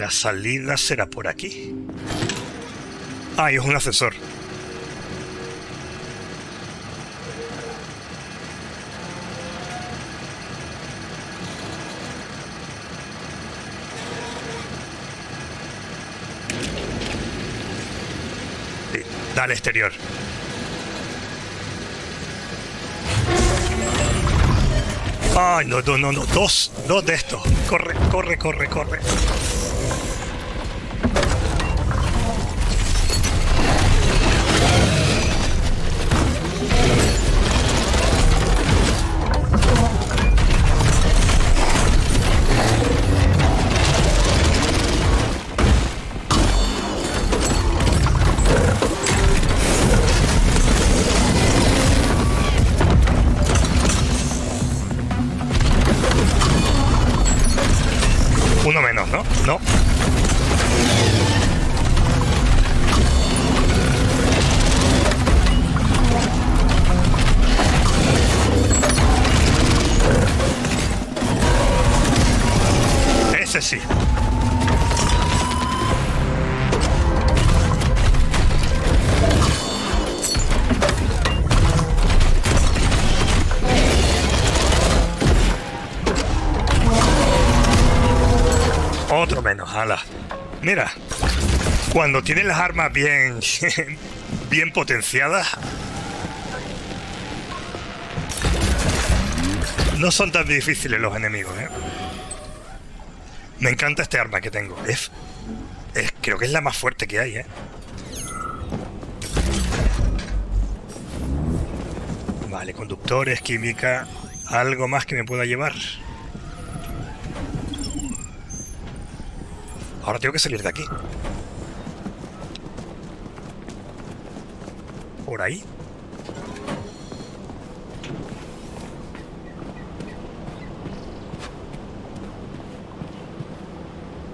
La salida será por aquí. Ah, y es un ascensor. Sí, da al exterior. Ay, no, no, no, no. Dos de estos. Corre, corre, corre, corre. Mira, cuando tienes las armas bien potenciadas, no son tan difíciles los enemigos, ¿eh? Me encanta este arma que tengo. Creo que es la más fuerte que hay, ¿eh? Vale, conductores, química, algo más que me pueda llevar. Ahora tengo que salir de aquí. ¿Por ahí?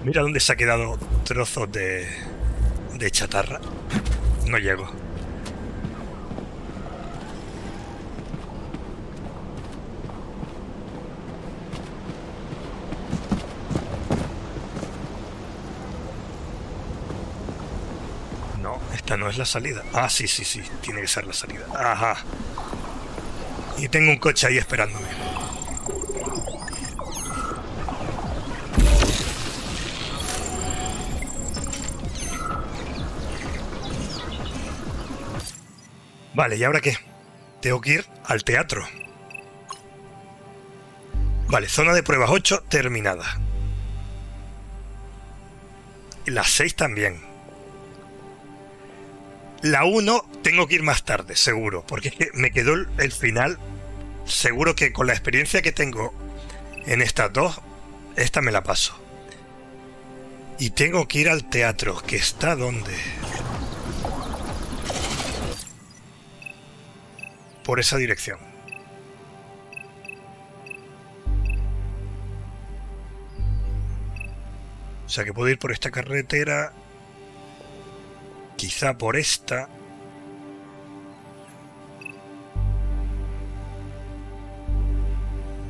Mira dónde se ha quedado trozos de chatarra. No llego. Esta no es la salida. Ah, sí, sí, sí. Tiene que ser la salida. Ajá. Y tengo un coche ahí esperándome. Vale, ¿y ahora qué? Tengo que ir al teatro. Vale, zona de pruebas 8 terminada. Y las 6 también. La 1 tengo que ir más tarde, seguro, porque es que me quedó el final. Seguro que con la experiencia que tengo en estas dos, esta me la paso. Y tengo que ir al teatro, que está ¿dónde? Por esa dirección. O sea que puedo ir por esta carretera... Quizá por esta.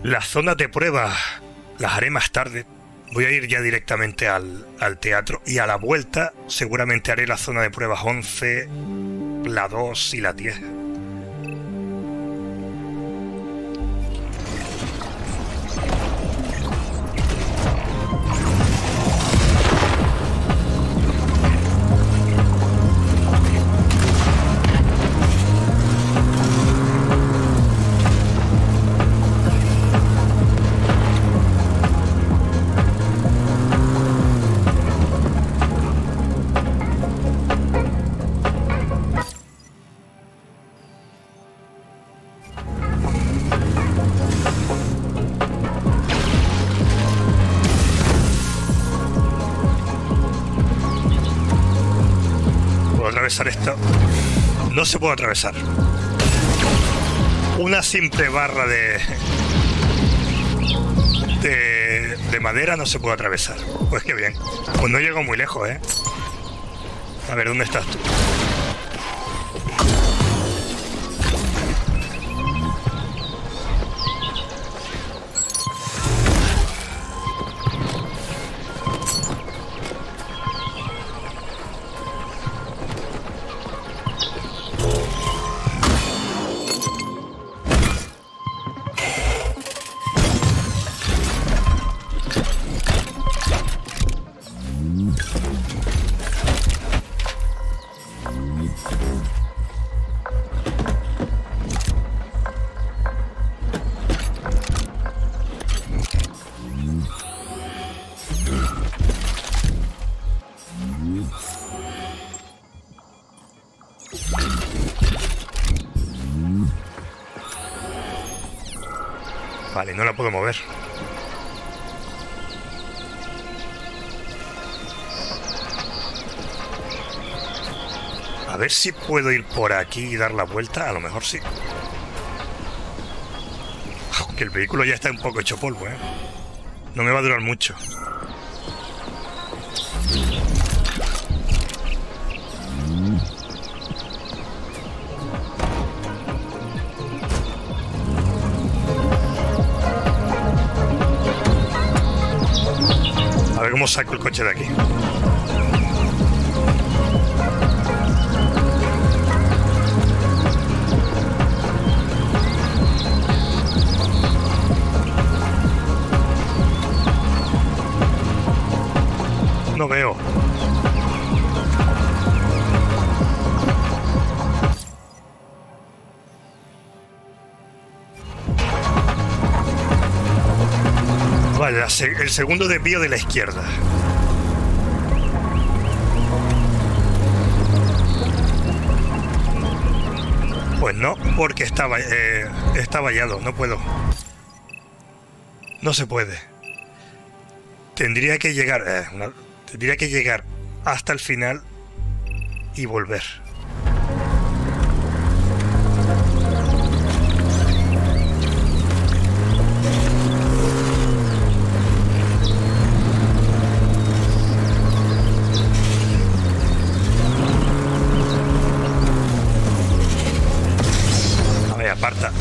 Las zonas de prueba las haré más tarde. Voy a ir ya directamente al teatro. Y a la vuelta seguramente haré la zona de pruebas 11, la 2 y la 10. Esto no se puede atravesar. Una simple barra de madera no se puede atravesar. Pues qué bien. Pues no llego muy lejos, ¿eh? A ver, ¿dónde estás tú? Vale, no la puedo mover. A ver si puedo ir por aquí y dar la vuelta. A lo mejor sí. Aunque el vehículo ya está un poco hecho polvo, ¿eh? No me va a durar mucho. A ver cómo saco el coche de aquí. No veo. Vale, el segundo desvío de la izquierda. Pues no, porque está vallado, no puedo. No se puede. Tendría que llegar... Tendría que llegar hasta el final y volver. A ver, aparta.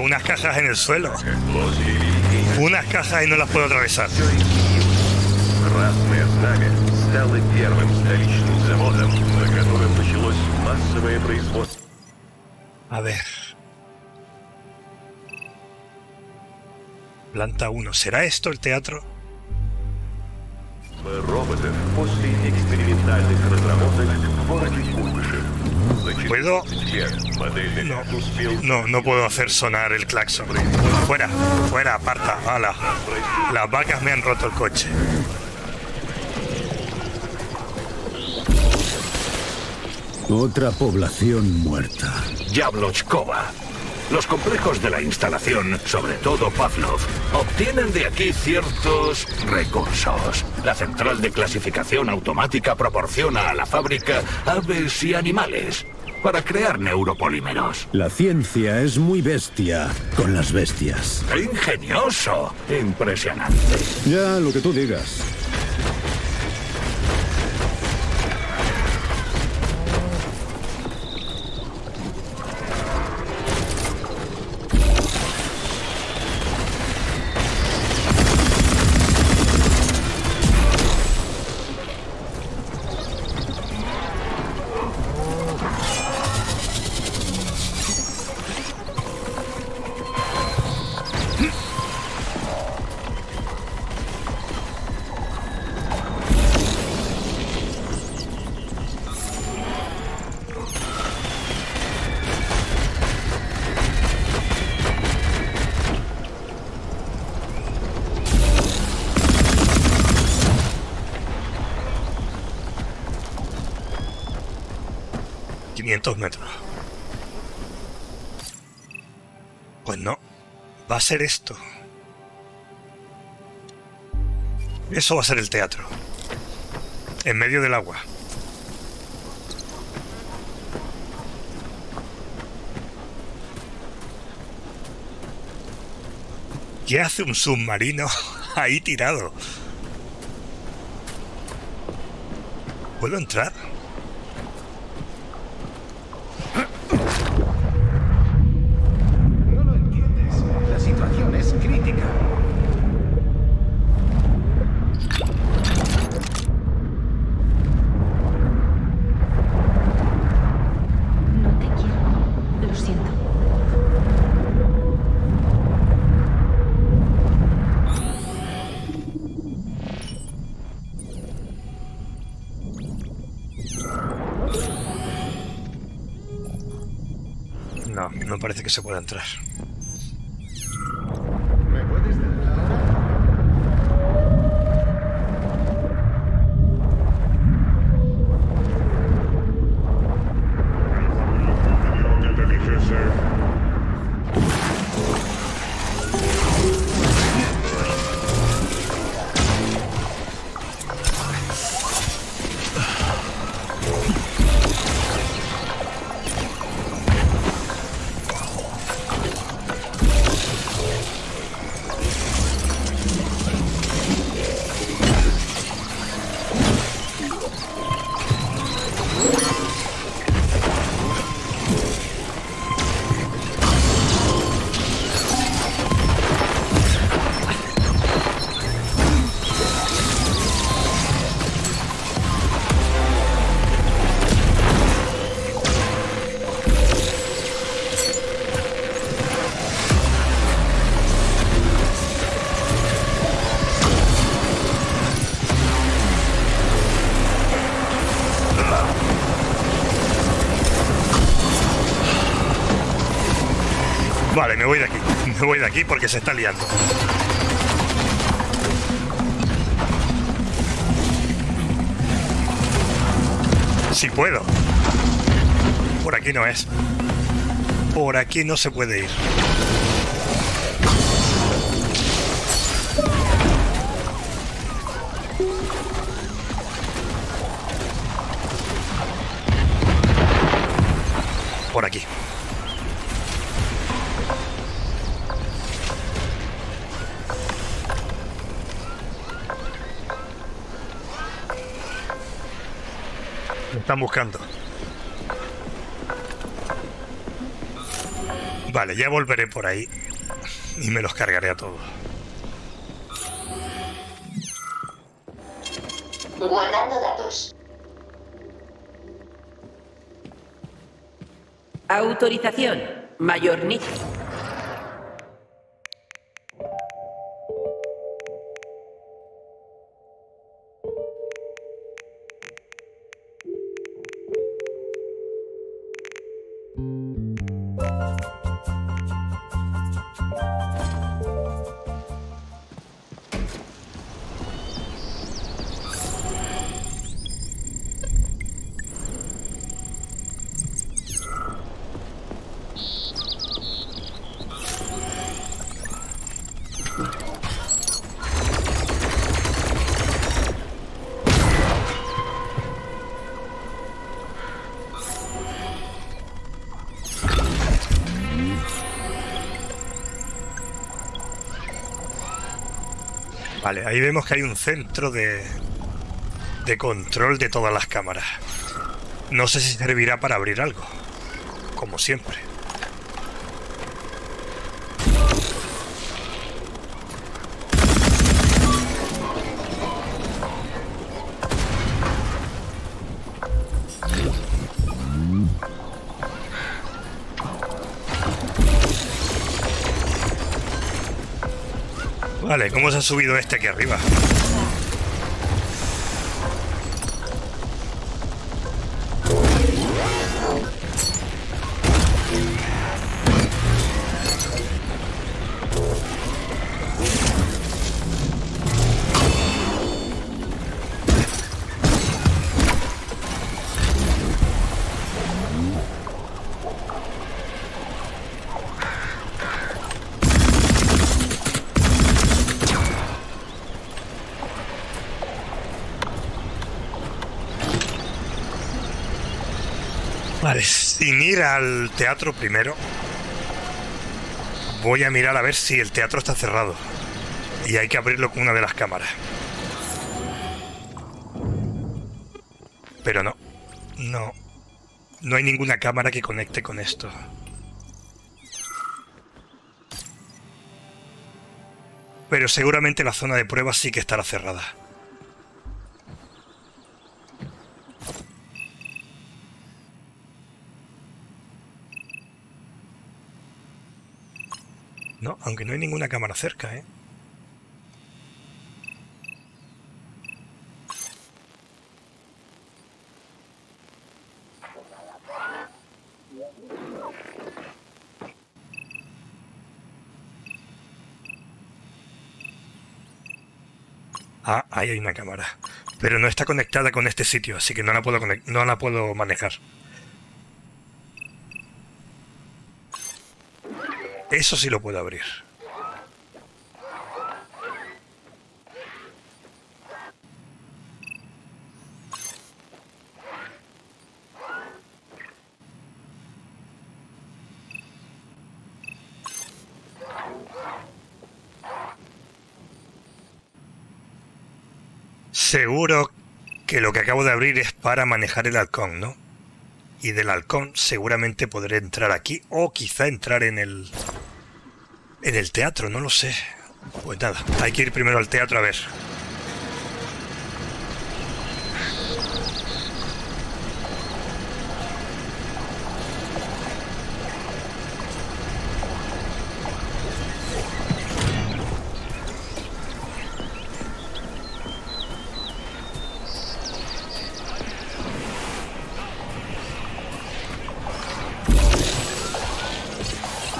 Unas cajas en el suelo. Unas cajas y no las puedo atravesar. A ver. Planta 1. ¿Será esto el teatro? ¿Puedo? No puedo hacer sonar el claxon. Fuera, fuera, aparta. Ala. Las vacas me han roto el coche. Otra población muerta. Yablochkova. Los complejos de la instalación, sobre todo Pavlov, obtienen de aquí ciertos recursos. La central de clasificación automática proporciona a la fábrica aves y animales para crear neuropolímeros. La ciencia es muy bestia con las bestias. ¡Ingenioso! Impresionante. Ya, lo que tú digas. Metros. Pues no, va a ser esto. Eso va a ser el teatro. En medio del agua. ¿Qué hace un submarino ahí tirado? ¿Puedo entrar? no parece que se pueda entrar. ¿Me puedes dar la hora? ¿Qué te dijese? Vale, me voy de aquí porque se está liando. Si puedo. Por aquí no es. Por aquí no se puede ir. Por aquí. Están buscando. Vale, ya volveré por ahí y me los cargaré a todos. Guardando datos. Autorización, Mayor Nietzsche. Vale, ahí vemos que hay un centro de control de todas las cámaras. No sé si servirá para abrir algo, como siempre. Vale, ¿cómo se ha subido este aquí arriba? Sin ir al teatro primero, voy a mirar a ver si el teatro está cerrado y hay que abrirlo con una de las cámaras. Pero no hay ninguna cámara que conecte con esto. Pero seguramente la zona de prueba sí que estará cerrada. No, aunque no hay ninguna cámara cerca, ¿eh? Ah, ahí hay una cámara. Pero no está conectada con este sitio, así que no la puedo manejar. Eso sí lo puedo abrir. Seguro que lo que acabo de abrir es para manejar el halcón, ¿no? Y del halcón seguramente podré entrar aquí o quizá entrar en el teatro, no lo sé. Pues nada, hay que ir primero al teatro a ver.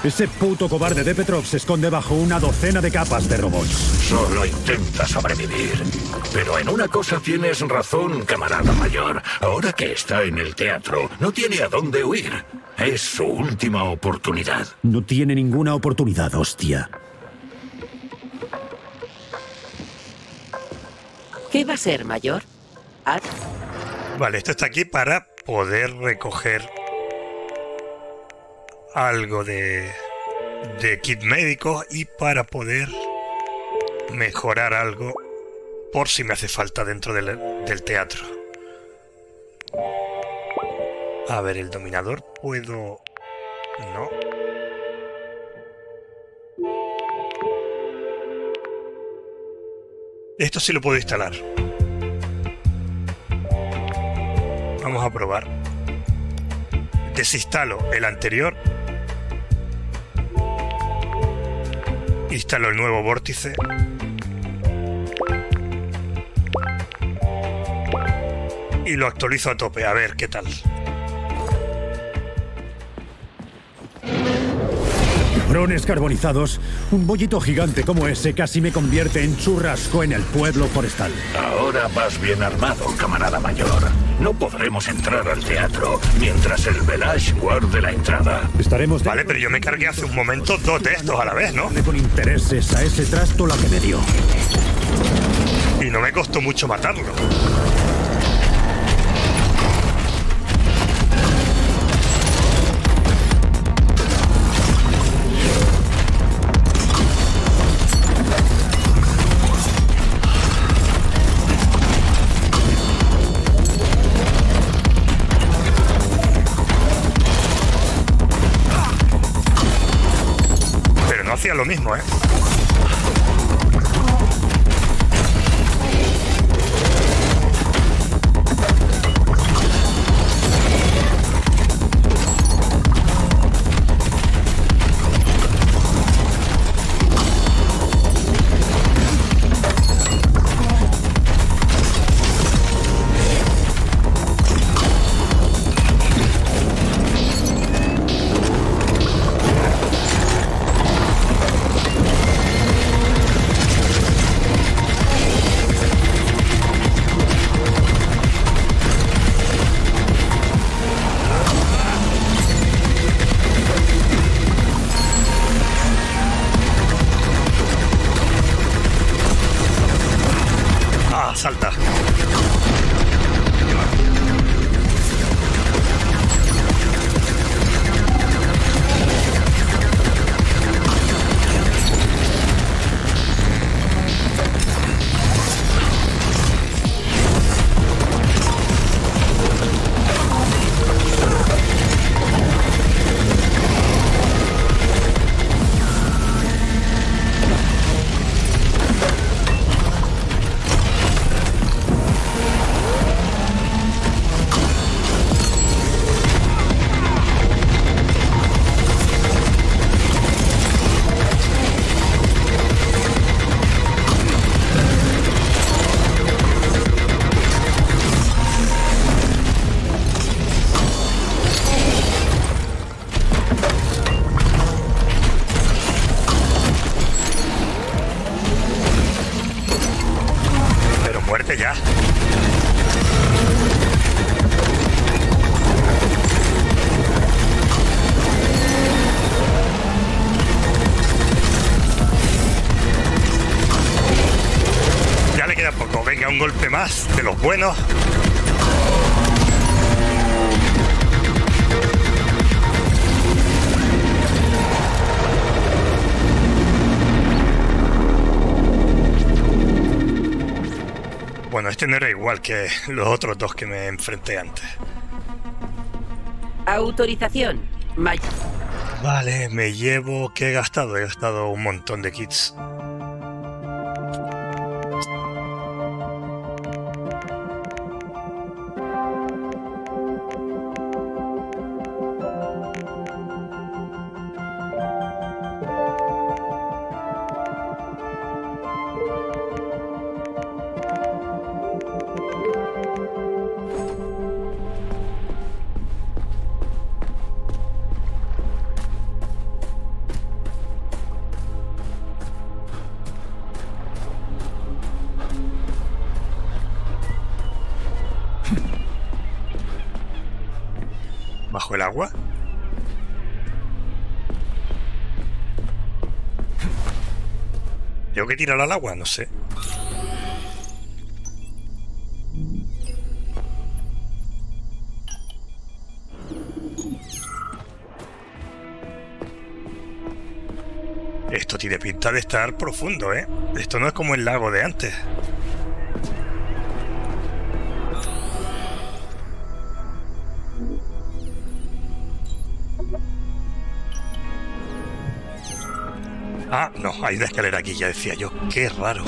Ese puto cobarde de Petrov se esconde bajo una docena de capas de robots. Solo intenta sobrevivir. Pero en una cosa tienes razón, camarada mayor. Ahora que está en el teatro, no tiene a dónde huir. Es su última oportunidad. No tiene ninguna oportunidad, hostia. ¿Qué va a ser, mayor? Vale, esto está aquí para poder recoger algo de kit médico y para poder mejorar algo por si me hace falta dentro del teatro. A ver, el dominador puedo... no. Esto sí lo puedo instalar. Vamos a probar. Desinstalo el anterior. Instalo el nuevo vórtice. Y lo actualizo a tope, a ver qué tal. Cabrones carbonizados, un bollito gigante como ese casi me convierte en churrasco en el pueblo forestal. Ahora vas bien armado, camarada mayor. No podremos entrar al teatro mientras el Velage guarde la entrada. Estaremos... Vale, pero yo me cargué hace un momento dos de estos a la vez, ¿no? Con intereses a ese trasto la que me dio. Y no me costó mucho matarlo. Lo mismo, ¿eh? Vete ya. Ya le queda poco. Venga, un golpe más de los buenos. Bueno, este no era igual que los otros dos que me enfrenté antes. Autorización, Maya. Vale, me llevo... ¿Qué he gastado? He gastado un montón de kits. ¿Bajo el agua? ¿Tengo que tirar al agua? No sé. Esto tiene pinta de estar profundo, ¿eh? Esto no es como el lago de antes. Ah, no, hay una escalera aquí, ya decía yo. ¡Qué raro!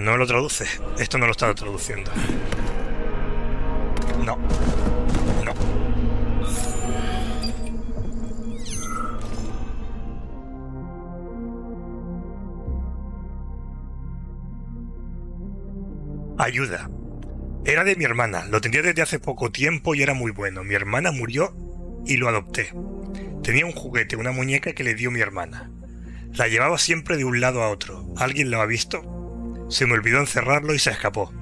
No lo traduce. Esto no lo está traduciendo. No. No. Ayuda. Era de mi hermana. Lo tenía desde hace poco tiempo y era muy bueno. Mi hermana murió y lo adopté. Tenía un juguete, una muñeca que le dio mi hermana. La llevaba siempre de un lado a otro. ¿Alguien lo ha visto? Se me olvidó encerrarlo y se escapó.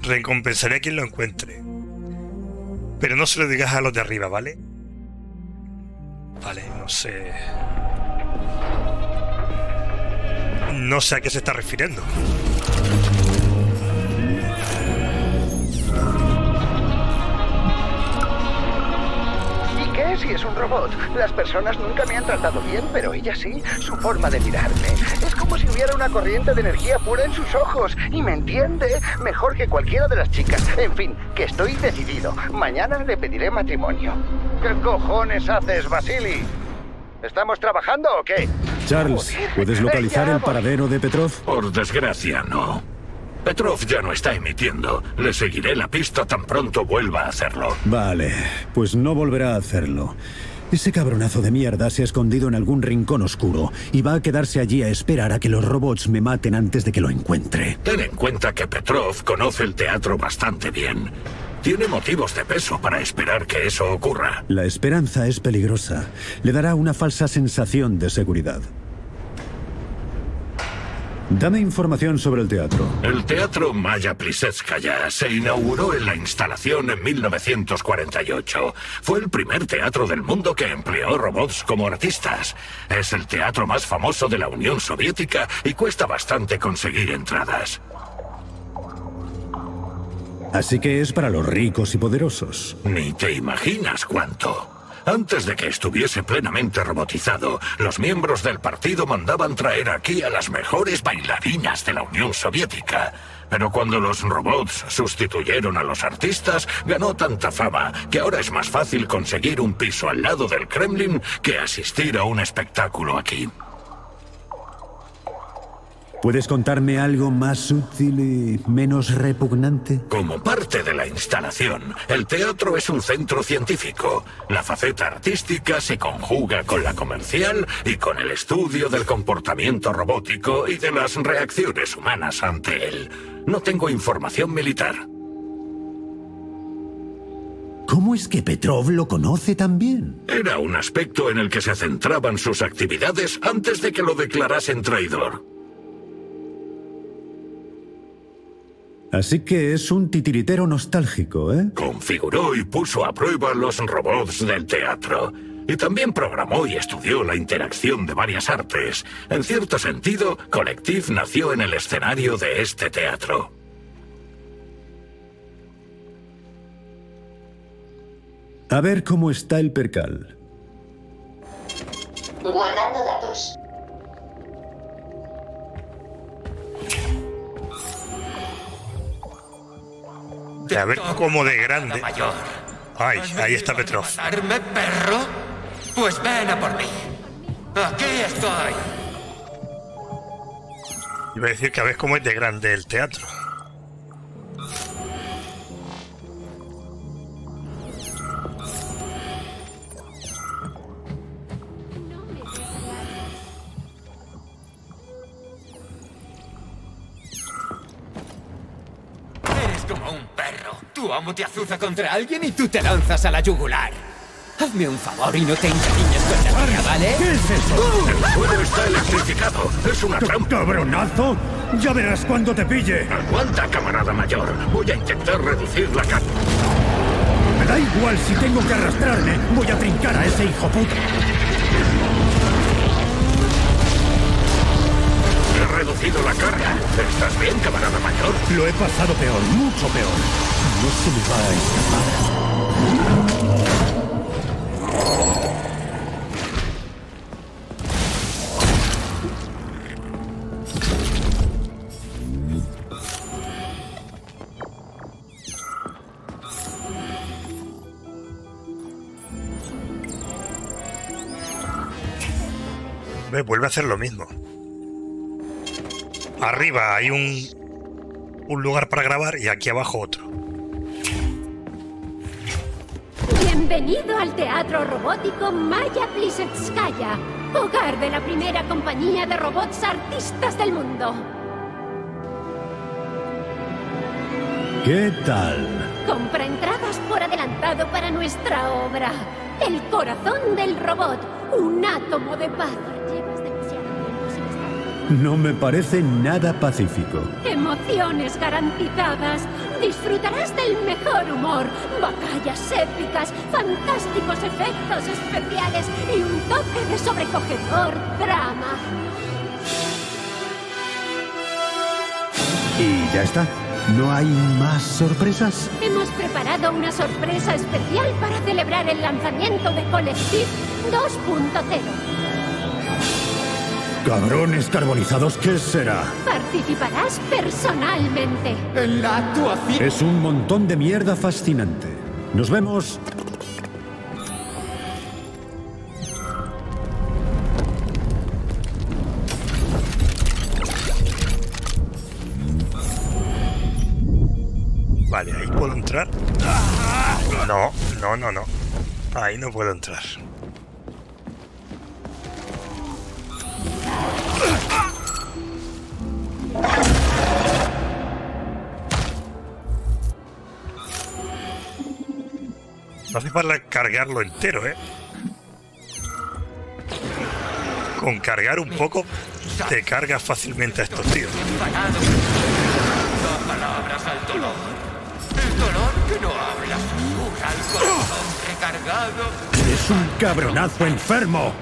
Recompensaré a quien lo encuentre. Pero no se lo digas a los de arriba, ¿vale? Vale, no sé... No sé a qué se está refiriendo. Sí, es un robot. Las personas nunca me han tratado bien, pero ella sí. Su forma de mirarme es como si hubiera una corriente de energía pura en sus ojos. Y me entiende mejor que cualquiera de las chicas. En fin, que estoy decidido. Mañana le pediré matrimonio. ¿Qué cojones haces, Vasily? ¿Estamos trabajando o qué? Charles, ¿puedes localizar el paradero de Petrov? Por desgracia, no. Petrov ya no está emitiendo. Le seguiré la pista tan pronto vuelva a hacerlo. Vale, pues no volverá a hacerlo. Ese cabronazo de mierda se ha escondido en algún rincón oscuro y va a quedarse allí a esperar a que los robots me maten antes de que lo encuentre. Ten en cuenta que Petrov conoce el teatro bastante bien. Tiene motivos de peso para esperar que eso ocurra. La esperanza es peligrosa. Le dará una falsa sensación de seguridad. Dame información sobre el teatro. El Teatro Maya Plisétskaya se inauguró en la instalación en 1948. Fue el primer teatro del mundo que empleó robots como artistas. Es el teatro más famoso de la Unión Soviética y cuesta bastante conseguir entradas. Así que es para los ricos y poderosos. Ni te imaginas cuánto. Antes de que estuviese plenamente robotizado, los miembros del partido mandaban traer aquí a las mejores bailarinas de la Unión Soviética. Pero cuando los robots sustituyeron a los artistas, ganó tanta fama que ahora es más fácil conseguir un piso al lado del Kremlin que asistir a un espectáculo aquí. ¿Puedes contarme algo más sutil y menos repugnante? Como parte de la instalación, el teatro es un centro científico. La faceta artística se conjuga con la comercial y con el estudio del comportamiento robótico y de las reacciones humanas ante él. No tengo información militar. ¿Cómo es que Petrov lo conoce tan bien? Era un aspecto en el que se centraban sus actividades antes de que lo declarasen traidor. Así que es un titiritero nostálgico, ¿eh? Configuró y puso a prueba los robots del teatro. Y también programó y estudió la interacción de varias artes. En cierto sentido, Collective nació en el escenario de este teatro. A ver cómo está el percal. Guardando datos. A ver cómo de grande. Ay, ahí está Petrov. ¿Matarme, perro? Pues ven a por mí. Aquí estoy. Iba a decir que a ver cómo es de grande el teatro. Te azuza contra alguien y tú te lanzas a la yugular. Hazme un favor y no te encariñes con la mía, ¿vale? ¿Qué es eso? El suelo está electrificado. Es una trampa. ¡Cabronazo! Ya verás cuando te pille. Aguanta, camarada mayor. Voy a intentar reducir la carga. Me da igual si tengo que arrastrarme. Voy a trincar a ese hijo puto. He reducido la carga. ¿Estás bien, camarada mayor? Lo he pasado peor, mucho peor. No se me va a escapar. Me vuelve a hacer lo mismo. Arriba hay un lugar para grabar y aquí abajo otro. Bienvenido al teatro robótico Maya Plisétskaya, hogar de la primera compañía de robots artistas del mundo. ¿Qué tal? Compra entradas por adelantado para nuestra obra, El Corazón del Robot, un átomo de paz. Llevas demasiado tiempo sin estar. No me parece nada pacífico. Emociones garantizadas. Disfrutarás del mejor humor, batallas épicas, fantásticos efectos especiales y un toque de sobrecogedor drama. Y ya está. ¿No hay más sorpresas? Hemos preparado una sorpresa especial para celebrar el lanzamiento de Collective 2.0. Cabrones carbonizados, ¿qué será? Participarás personalmente en la actuación. Es un montón de mierda fascinante. Nos vemos. Vale, ahí puedo entrar. No, no, no, no. Ahí no puedo entrar. No hace falta cargarlo entero, ¿eh? Con cargar un poco te cargas fácilmente a estos tíos. No palabras al dolor. El dolor que no hablas. Un corazón recargado. ¡Eres un cabronazo enfermo!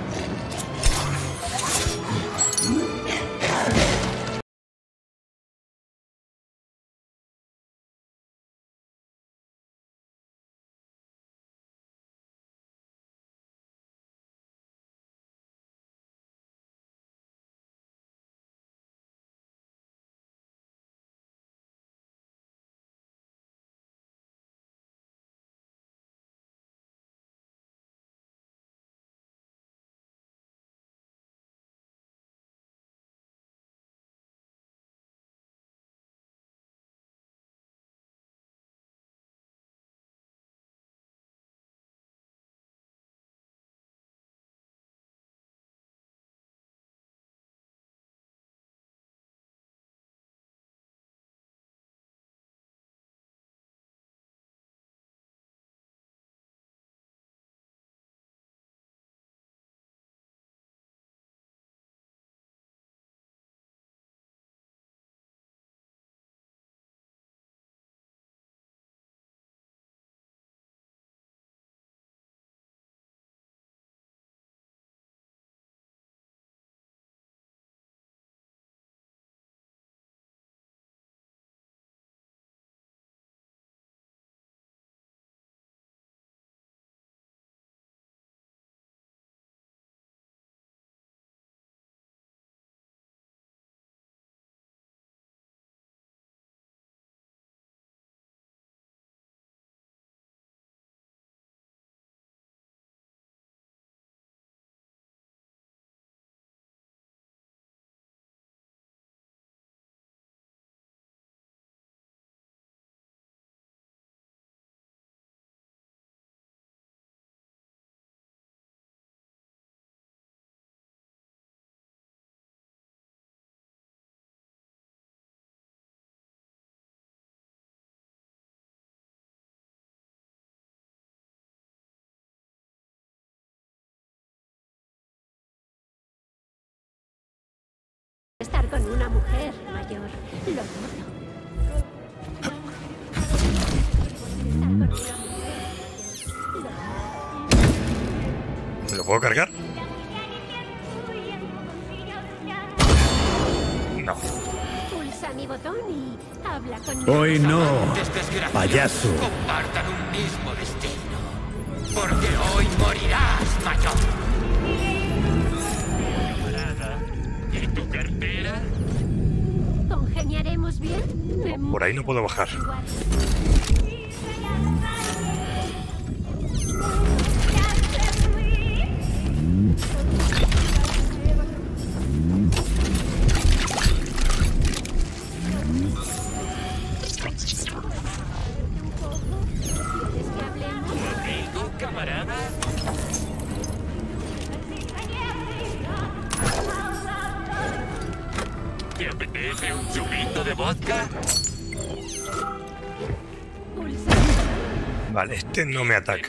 ¿Me lo puedo cargar? No. Pulsa mi botón y habla conmigo. Hoy no, payaso. Compartan un mismo destino. Porque hoy morirás, mayor. Por ahí no puedo bajar. Vale, este no me ataca.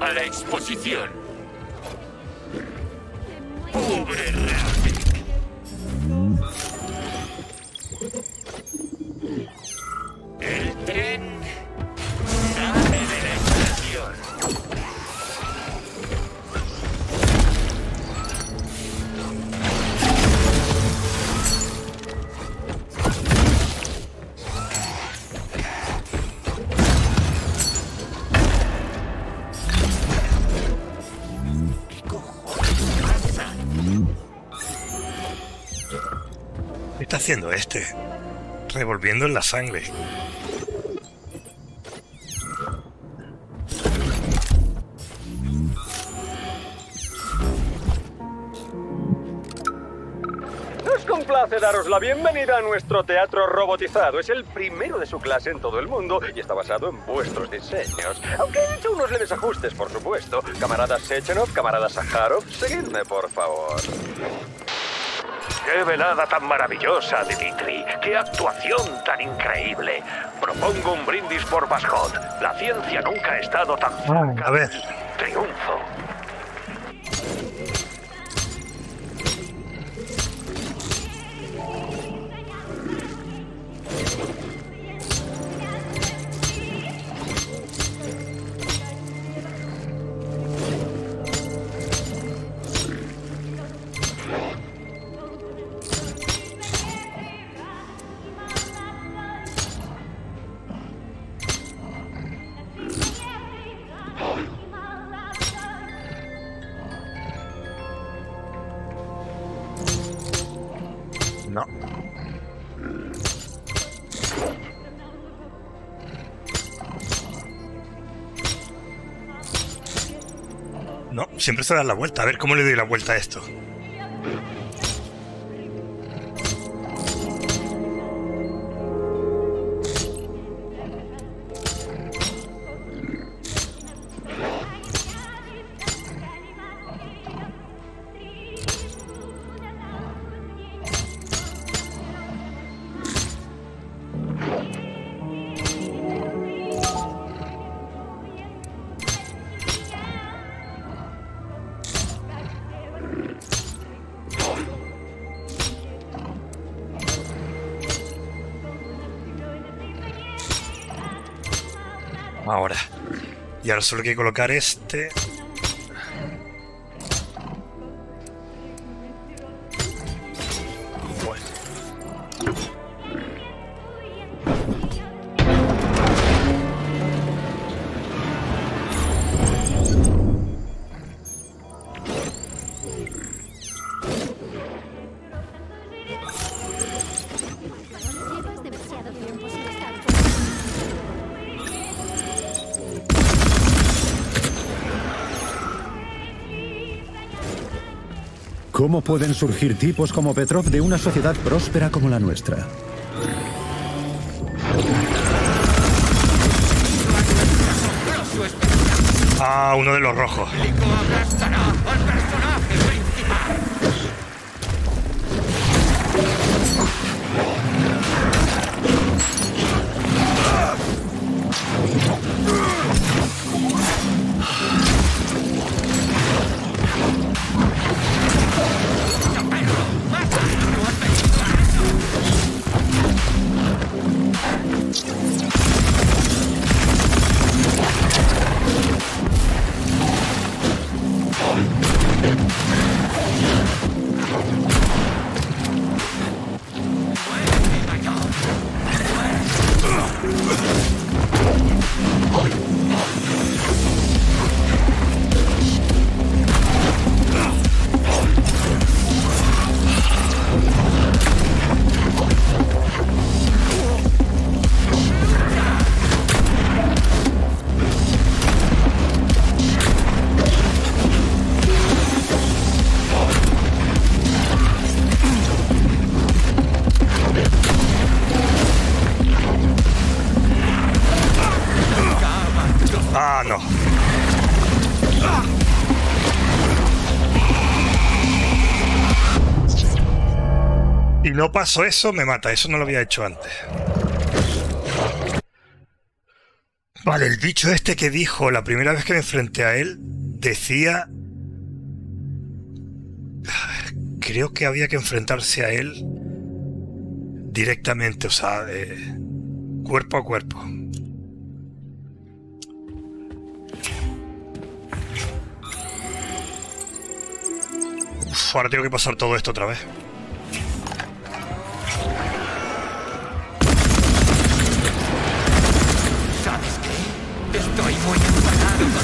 A la exposición. Pobre Rabbit. El tren sale de la estación. Haciendo este, revolviendo en la sangre. Nos complace daros la bienvenida a nuestro teatro robotizado. Es el primero de su clase en todo el mundo y está basado en vuestros diseños. Aunque he hecho unos leves ajustes, por supuesto. Camarada Sechenov, camarada Sajarov, seguidme, por favor. ¡Qué velada tan maravillosa, Dimitri! ¡Qué actuación tan increíble! Propongo un brindis por Bascot. La ciencia nunca ha estado tan cerca. A ver. Triunfo. Siempre se da la vuelta. A ver cómo le doy la vuelta a esto. Ahora. Y ahora solo hay que colocar este. Bueno. ¿Cómo pueden surgir tipos como Petrov de una sociedad próspera como la nuestra? Ah, uno de los rojos. Si no paso eso, me mata. Eso no lo había hecho antes. Vale, el bicho este que dijo la primera vez que me enfrenté a él, decía... Creo que había que enfrentarse a él directamente, o sea, cuerpo a cuerpo. Uf, ahora tengo que pasar todo esto otra vez. ¿Sabes qué? Estoy muy enfadado contigo.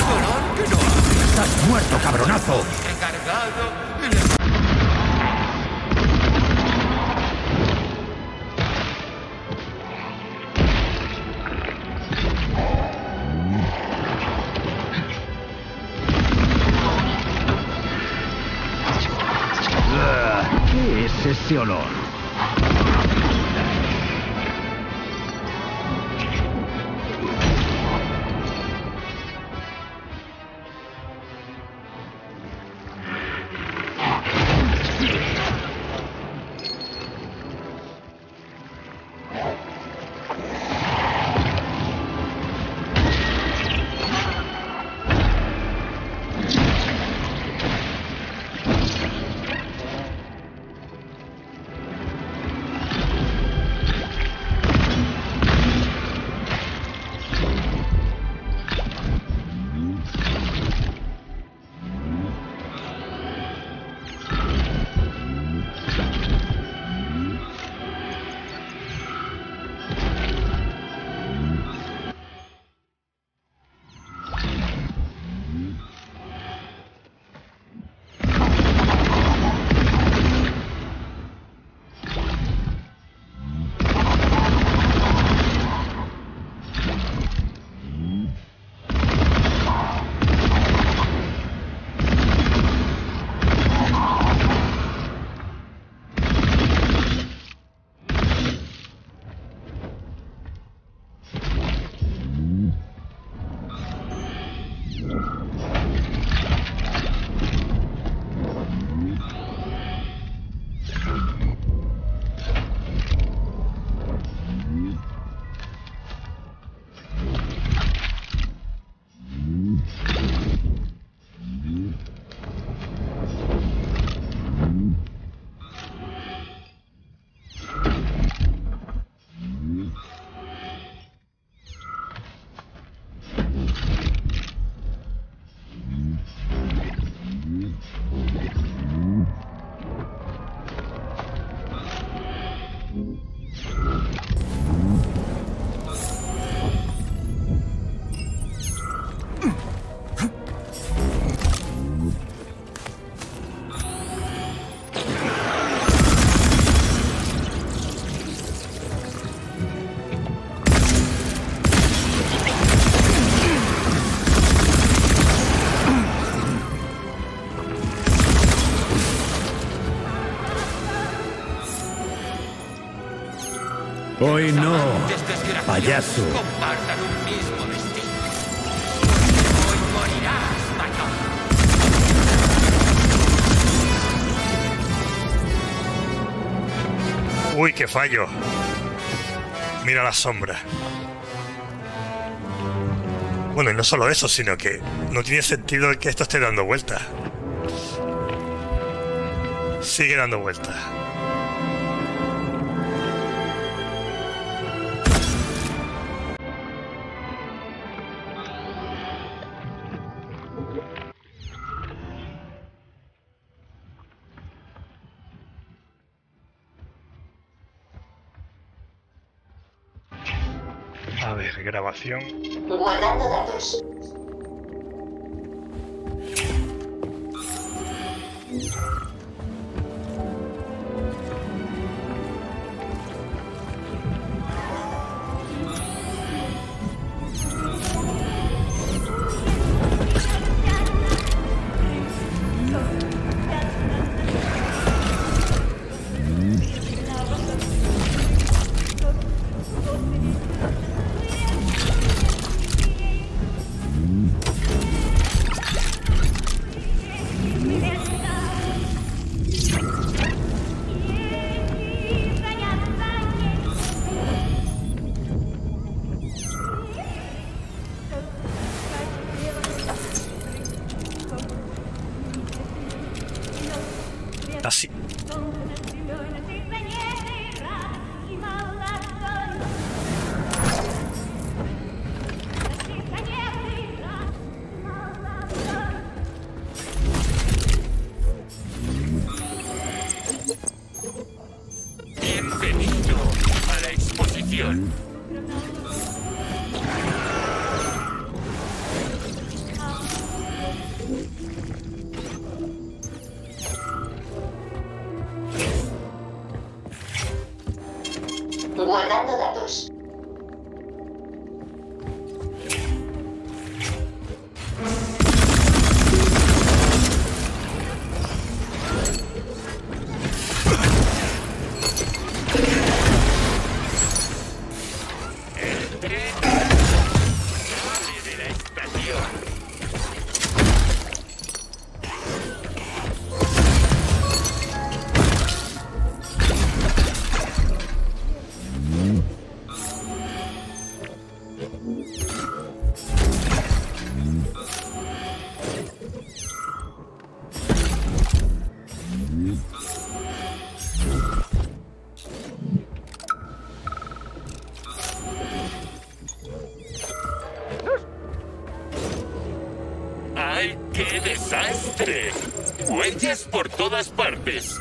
Ahora al dolor. El dolor que no hace. ¡Estás muerto, cabronazo! Encargado. Ese olor. Hoy no, payaso. Compartan un mismo destino. Hoy morirás, payaso. Uy, qué fallo. Mira la sombra. Bueno, y no solo eso, sino que no tiene sentido que esto esté dando vueltas. Sigue dando vueltas. Grabación. Guardando datos. fantasía. Bienvenido a la exposición. Guardando datos. El tren sale de la estación. Por todas partes.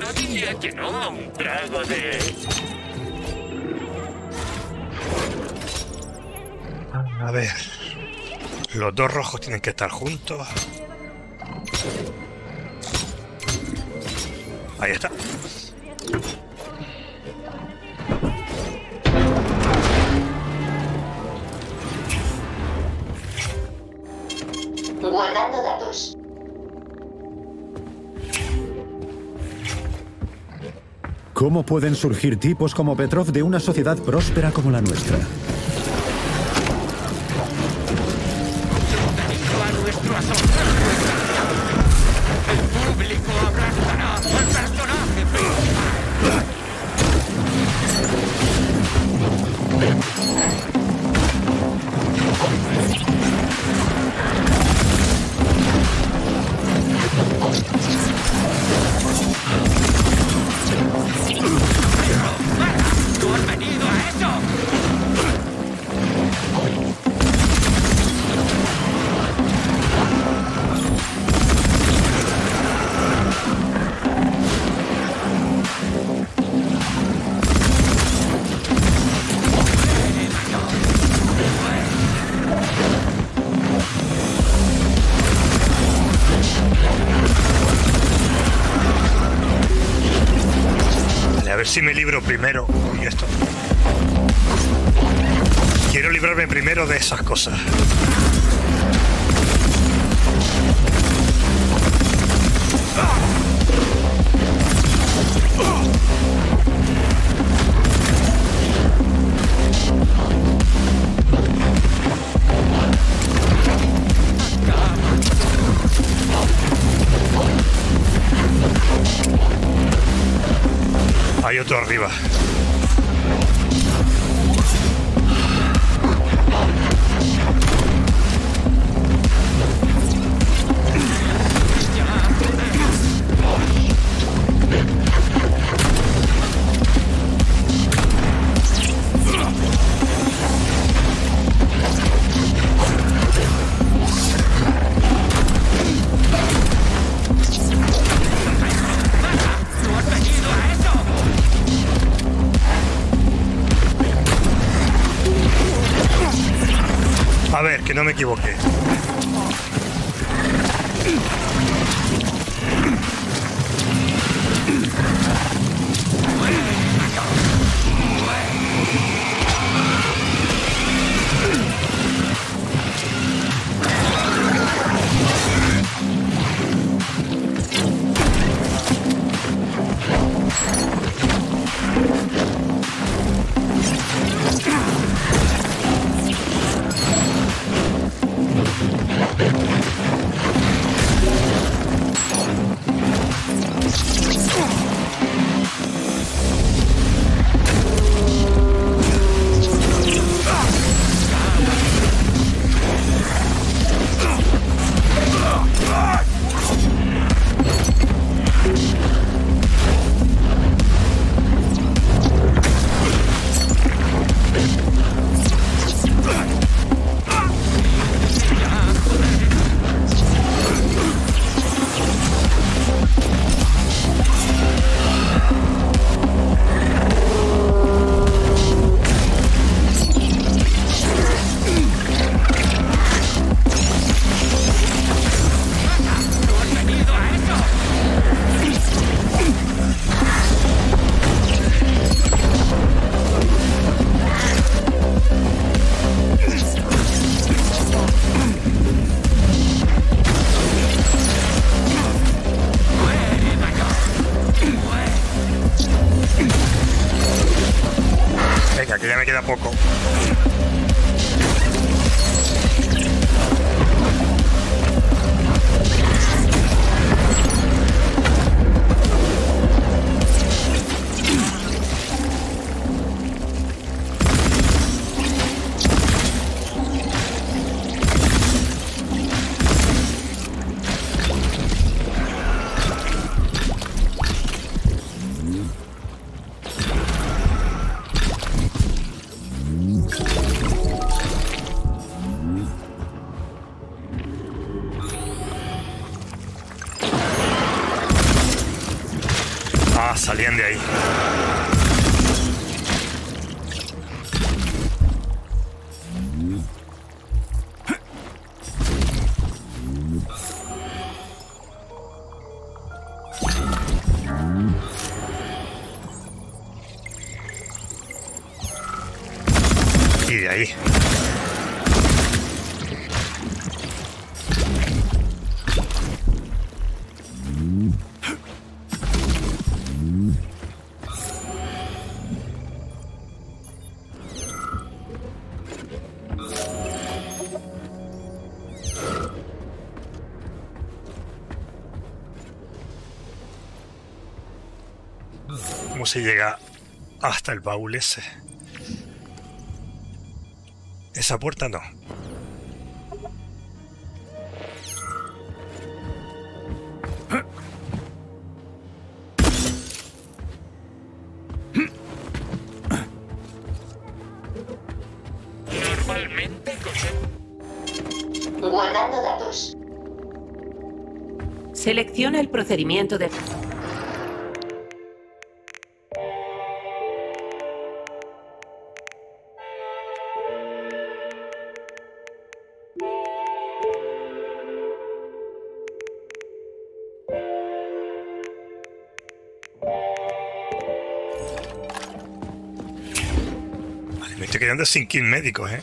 No diría que no a un trago de... A ver... Los dos rojos tienen que estar juntos. Ahí está. Guardando datos. ¿Cómo pueden surgir tipos como Petrov de una sociedad próspera como la nuestra? Si me libro primero y esto. Quiero librarme primero de esas cosas. Hay otro arriba. A ver, que no me equivoqué. Salían de ahí. Y de ahí. ¿Cómo se llega hasta el baúl ese? Esa puerta no. Normalmente guardando datos. Selecciona el procedimiento de... Quedando sin kit médicos, ¿eh?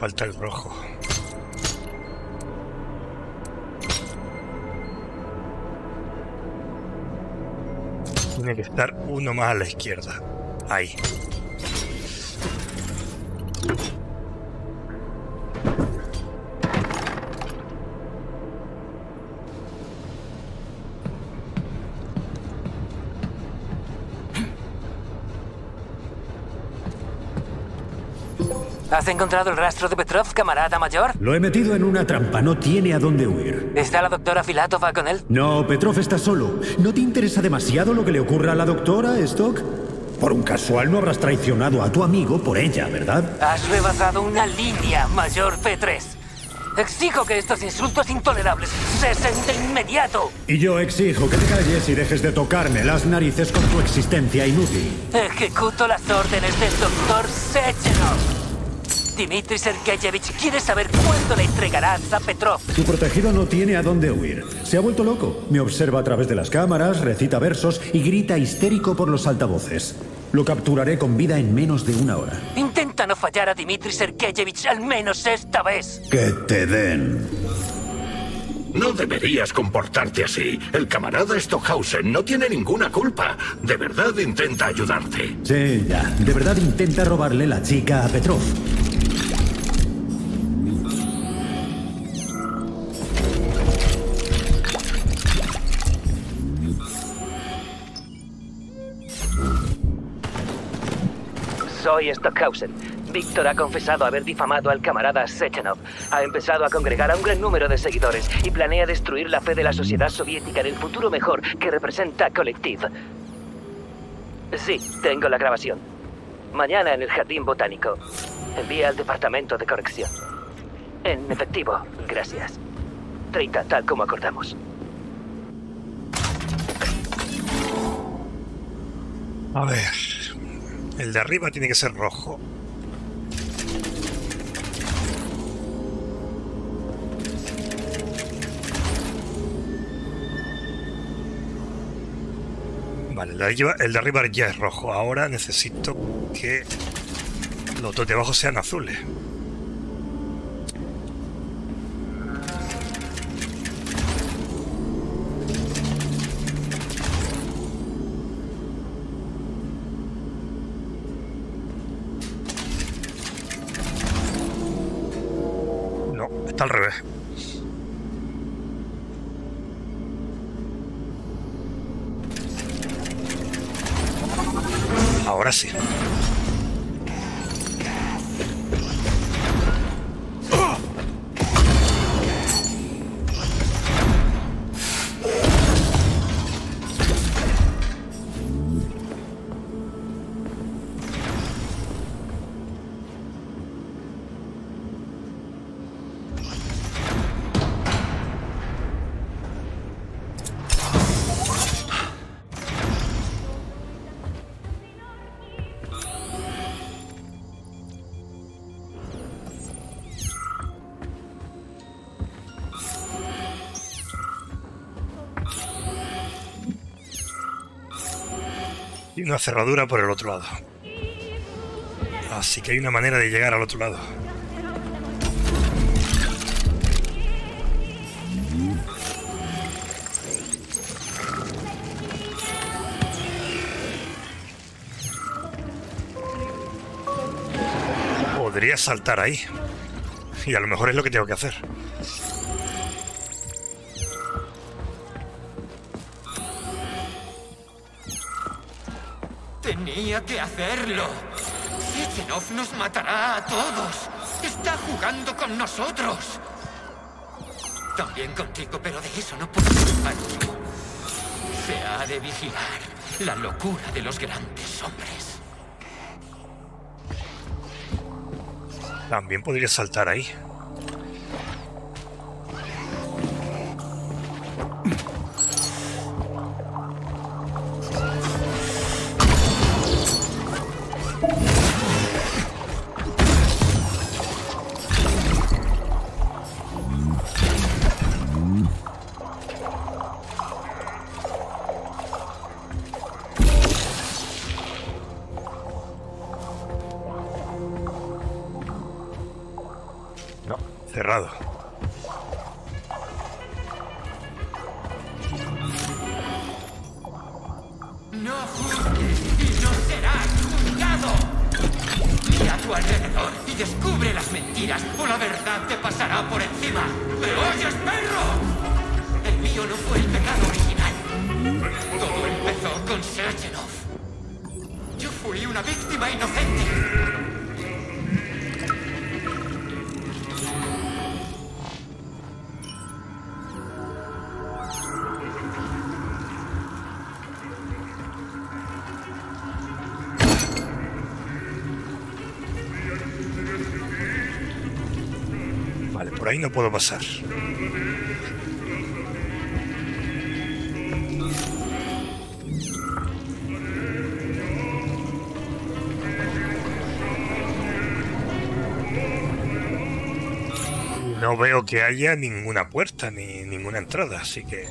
Falta el rojo. Tiene que estar uno más a la izquierda. Ahí. ¿Has encontrado el rastro de Petrov, camarada mayor? Lo he metido en una trampa, no tiene a dónde huir. ¿Está la doctora Filatova con él? No, Petrov está solo. ¿No te interesa demasiado lo que le ocurra a la doctora, Stock? Por un casual no habrás traicionado a tu amigo por ella, ¿verdad? Has rebasado una línea, mayor P3. Exijo que estos insultos intolerables cesen de inmediato. Y yo exijo que te calles y dejes de tocarme las narices con tu existencia inútil. Ejecuto las órdenes del doctor Sechenov. Dmitry Sergeyevich quiere saber cuándo le entregarás a Petrov. Tu protegido no tiene a dónde huir. Se ha vuelto loco. Me observa a través de las cámaras, recita versos y grita histérico por los altavoces. Lo capturaré con vida en menos de una hora. Intenta no fallar a Dmitry Sergeyevich, al menos esta vez. Que te den. No deberías comportarte así. El camarada Stockhausen no tiene ninguna culpa. De verdad intenta ayudarte. Sí, ya. De verdad intenta robarle la chica a Petrov. Soy Stockhausen. Víctor ha confesado haber difamado al camarada Sechenov. Ha empezado a congregar a un gran número de seguidores y planea destruir la fe de la sociedad soviética en el futuro mejor que representa Collective. Sí, tengo la grabación. Mañana en el jardín botánico. Envía al departamento de corrección. En efectivo, gracias. 30, tal como acordamos. A ver, el de arriba tiene que ser rojo. Vale, el de arriba ya es rojo. Ahora necesito que los dos de abajo sean azules. No, está al revés. Ahora sí. Una cerradura por el otro lado, así que hay una manera de llegar al otro lado. Podría saltar ahí y a lo mejor es lo que tengo que hacer. Tenía que hacerlo. Sechenov nos matará a todos. Está jugando con nosotros. También contigo, pero de eso no puedo culparlo. Se ha de vigilar la locura de los grandes hombres. También podría saltar ahí. Ahí no puedo pasar. No veo que haya ninguna puerta ni ninguna entrada, así que...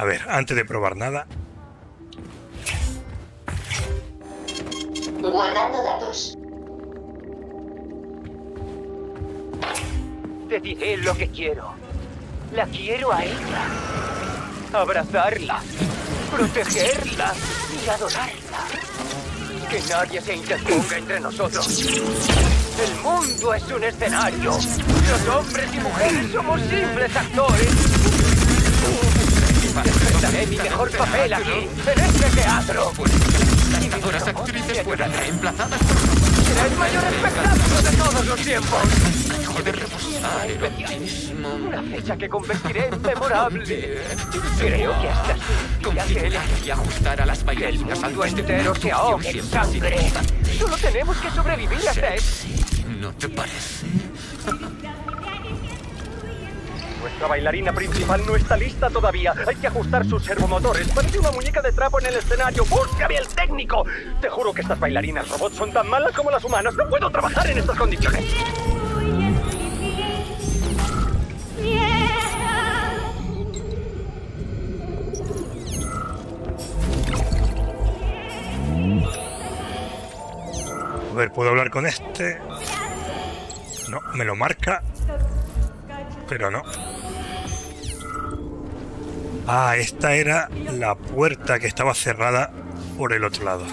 A ver, antes de probar nada. Guardando datos. Te diré lo que quiero. La quiero a ella. Abrazarla, protegerla y adorarla. Que nadie se interponga entre nosotros. El mundo es un escenario. Los hombres y mujeres somos simples actores. Interpretaré mi mejor papel aquí, en este teatro. Las cantoras actrices fueron reemplazadas por... Será el mayor espectáculo de todos los tiempos. Joder, reposar el optimismo. Una fecha que convertiré en memorable. Creo que hasta conciliar y ajustar a las bailarinas al mundo entero se ahogue en sangre. Solo tenemos que sobrevivir hasta eso. ¿No te parece? Nuestra bailarina principal no está lista todavía. Hay que ajustar sus servomotores. Parece una muñeca de trapo en el escenario. ¡Búscame el técnico! Te juro que estas bailarinas robots son tan malas como las humanas. ¡No puedo trabajar en estas condiciones! A ver, ¿puedo hablar con este? No, me lo marca. Pero no. Ah, esta era la puerta que estaba cerrada por el otro lado.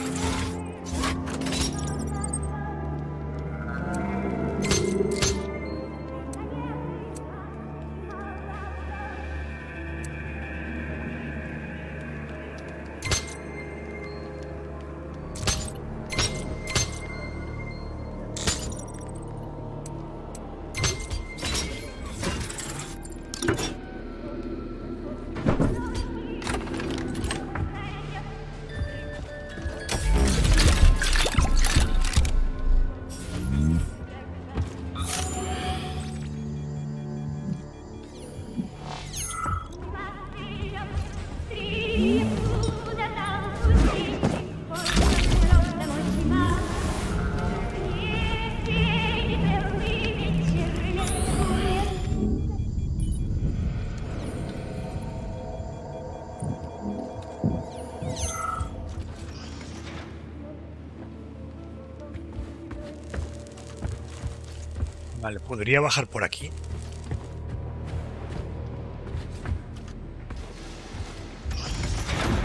Vale, podría bajar por aquí.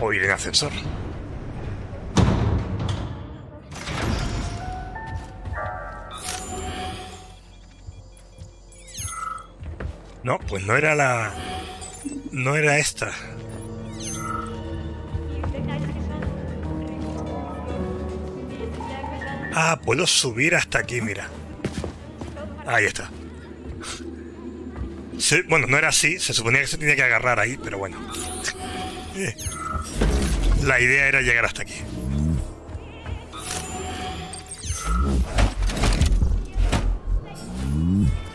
O ir en ascensor. No, pues no era la... No era esta. Ah, puedo subir hasta aquí, mira. Ahí está. Sí, bueno, no era así. Se suponía que se tenía que agarrar ahí, pero bueno. La idea era llegar hasta aquí.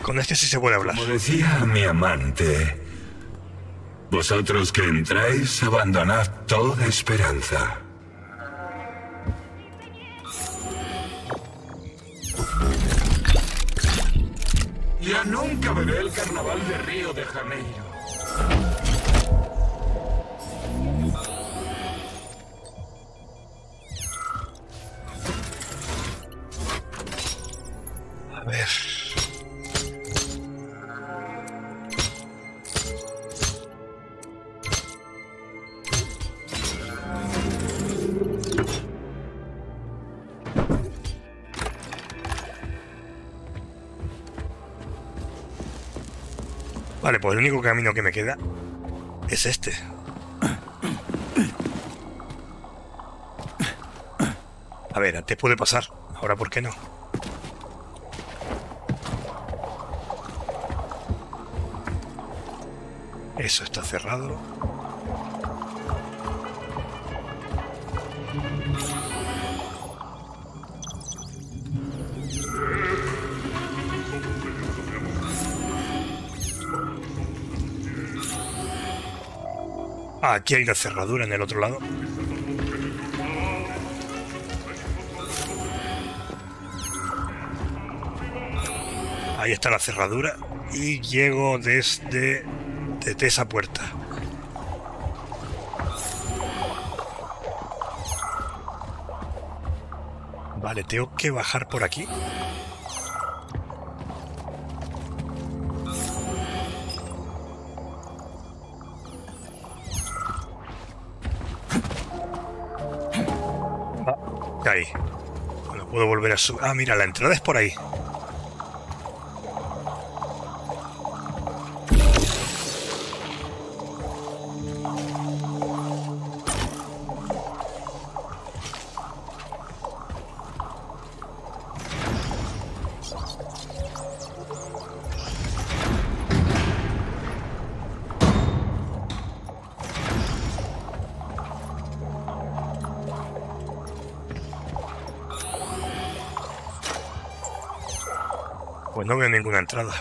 Con este sí se puede hablar. Como decía mi amante, vosotros que entráis, abandonad toda esperanza. Ya nunca veré el carnaval de Río de Janeiro. A ver... Vale, pues el único camino que me queda es este. A ver, antes pude pasar, ahora ¿por qué no? Eso está cerrado. Ah, aquí hay una cerradura en el otro lado. Ahí está la cerradura y llego desde esa puerta. Vale, tengo que bajar por aquí. caí. Cuando puedo volver a subir... Ah, mira, la entrada es por ahí. Pues no veo ninguna entrada.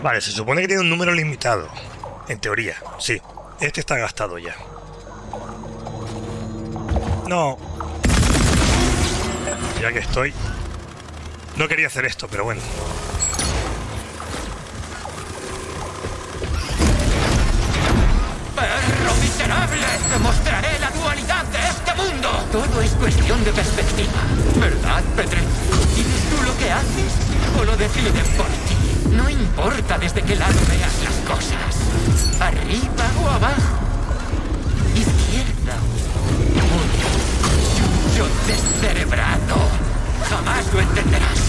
Vale, se supone que tiene un número limitado. En teoría, sí. Este está gastado ya. No. Ya que estoy... No quería hacer esto, pero bueno. ¡Perro miserable! ¡Te mostraré la dualidad de este mundo! Todo es cuestión de perspectiva. ¿Verdad, Petrov? ¿Tienes tú lo que haces o lo decides por ti? No importa desde qué lado veas las cosas, arriba o abajo, izquierda o yo descerebrado, jamás lo entenderás.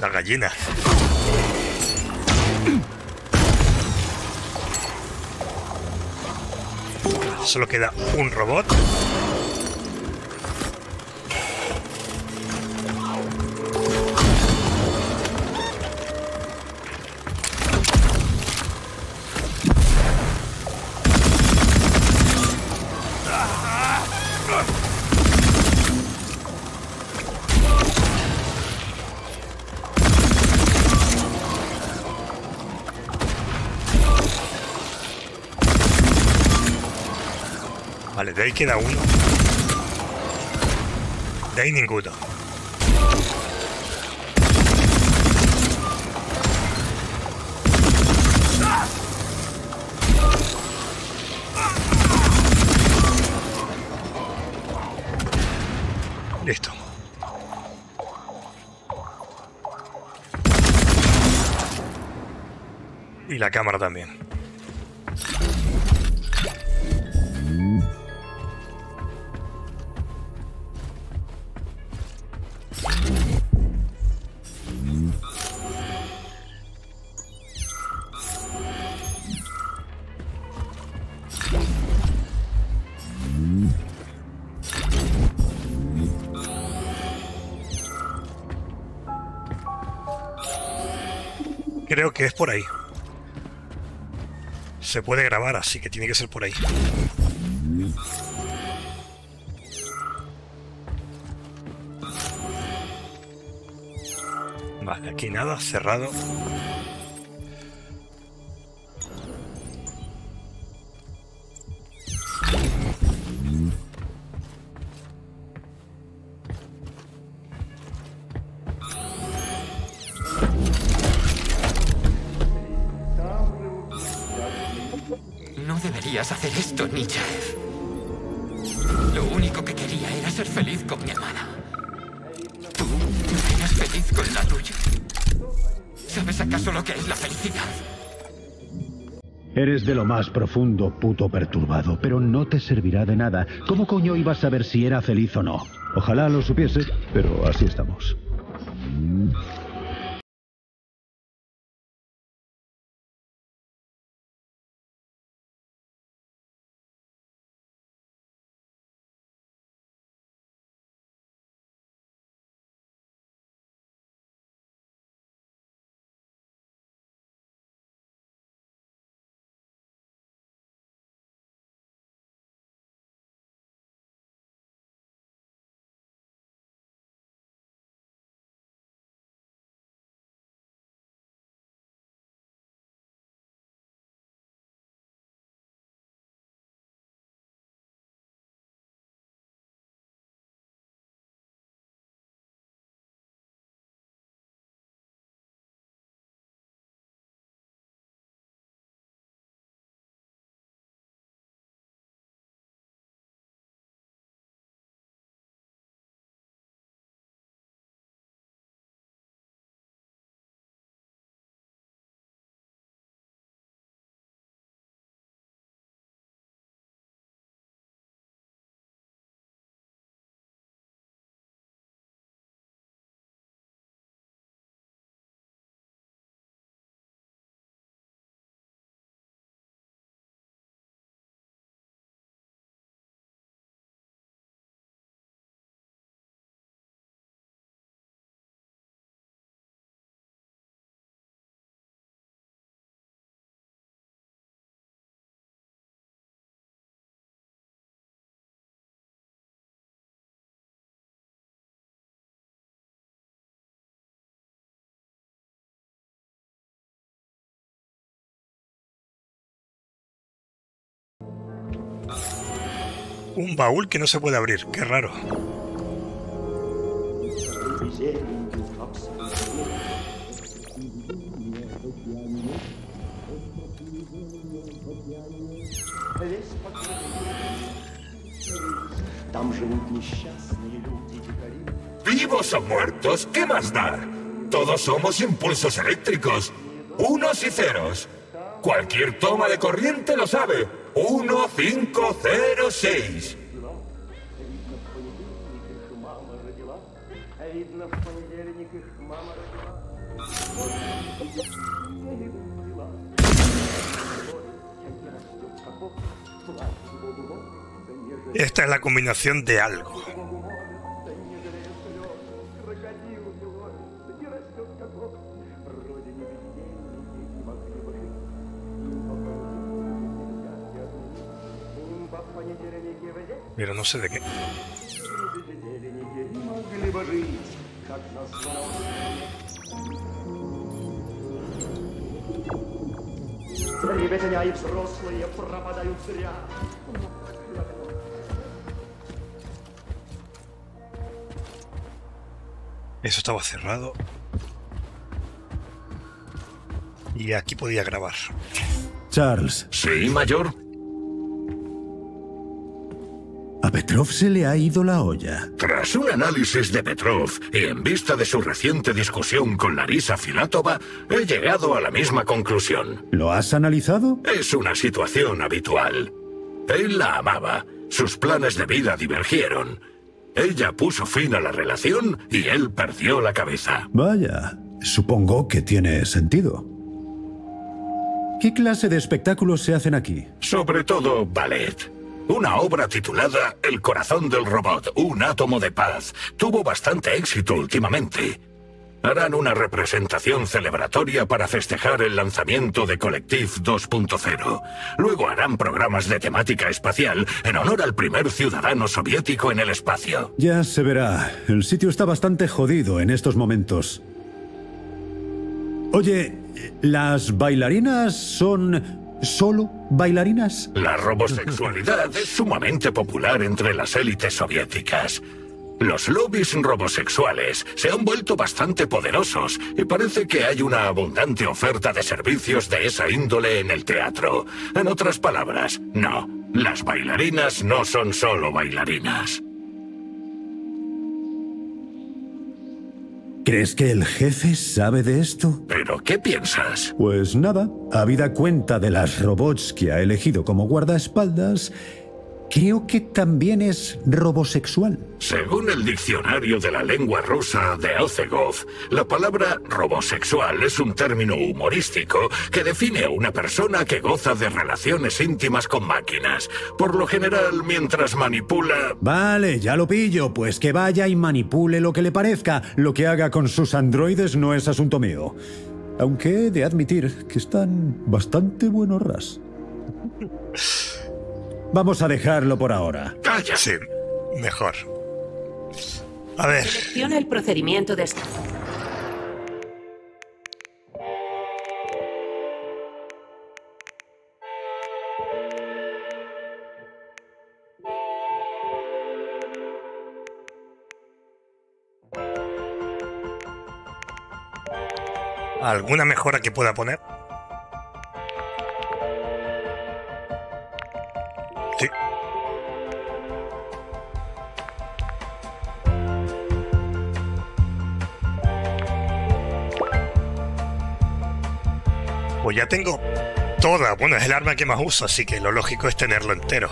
La gallina. Solo queda un robot. Vale, de ahí queda uno. De ahí ninguno. Listo. Y la cámara también. Creo que es por ahí. Se puede grabar, así que tiene que ser por ahí. Vale, aquí nada, cerrado. Hacer esto, Nietzsche. Lo único que quería era ser feliz con mi hermana. ¿Tú no eras feliz con la tuya? ¿Sabes acaso lo que es la felicidad? Eres de lo más profundo, puto perturbado, pero no te servirá de nada. ¿Cómo coño ibas a saber si era feliz o no? Ojalá lo supiese, pero así estamos. Un baúl que no se puede abrir, qué raro. Vivos o muertos, ¿qué más da? Todos somos impulsos eléctricos, unos y ceros. Cualquier toma de corriente lo sabe. 1506. Esta es la combinación de algo. Pero no sé de qué. Eso estaba cerrado. Y aquí podía grabar. Charles. Sí, mayor. A Petrov se le ha ido la olla. Tras un análisis de Petrov y en vista de su reciente discusión con Larisa Filatova, he llegado a la misma conclusión. ¿Lo has analizado? Es una situación habitual. Él la amaba. Sus planes de vida divergieron. Ella puso fin a la relación y él perdió la cabeza. Vaya, supongo que tiene sentido. ¿Qué clase de espectáculos se hacen aquí? Sobre todo ballet. Una obra titulada El Corazón del Robot, un átomo de paz, tuvo bastante éxito últimamente. Harán una representación celebratoria para festejar el lanzamiento de Collective 2.0. Luego harán programas de temática espacial en honor al primer ciudadano soviético en el espacio. Ya se verá. El sitio está bastante jodido en estos momentos. Oye, ¿las bailarinas son... ¿solo bailarinas? La robosexualidad es sumamente popular entre las élites soviéticas. Los lobbies robosexuales se han vuelto bastante poderosos y parece que hay una abundante oferta de servicios de esa índole en el teatro. En otras palabras, no, las bailarinas no son solo bailarinas. ¿Crees que el jefe sabe de esto? ¿Pero qué piensas? Pues nada, habida cuenta de las robots que ha elegido como guardaespaldas, creo que también es robosexual. Según el diccionario de la lengua rusa de Ozhegov, la palabra robosexual es un término humorístico que define a una persona que goza de relaciones íntimas con máquinas, por lo general mientras manipula... Vale, ya lo pillo, pues que vaya y manipule lo que le parezca. Lo que haga con sus androides no es asunto mío. Aunque he de admitir que están bastante buenos ras. Vamos a dejarlo por ahora. ¡Cállate! Mejor. A ver. Selecciona el procedimiento de esta. ¿Alguna mejora que pueda poner? Pues ya tengo toda, bueno, es el arma que más uso, así que lo lógico es tenerlo entero.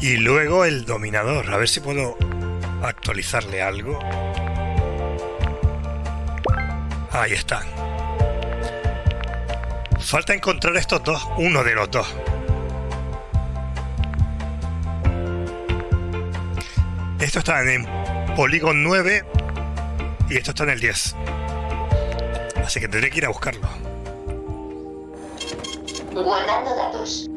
Y luego el dominador, a ver si puedo actualizarle algo. Ahí está. Falta encontrar estos dos, uno de los dos. Estos están en polígono 9 y estos están en el 10. Así que tendré que ir a buscarlo. Guardando datos.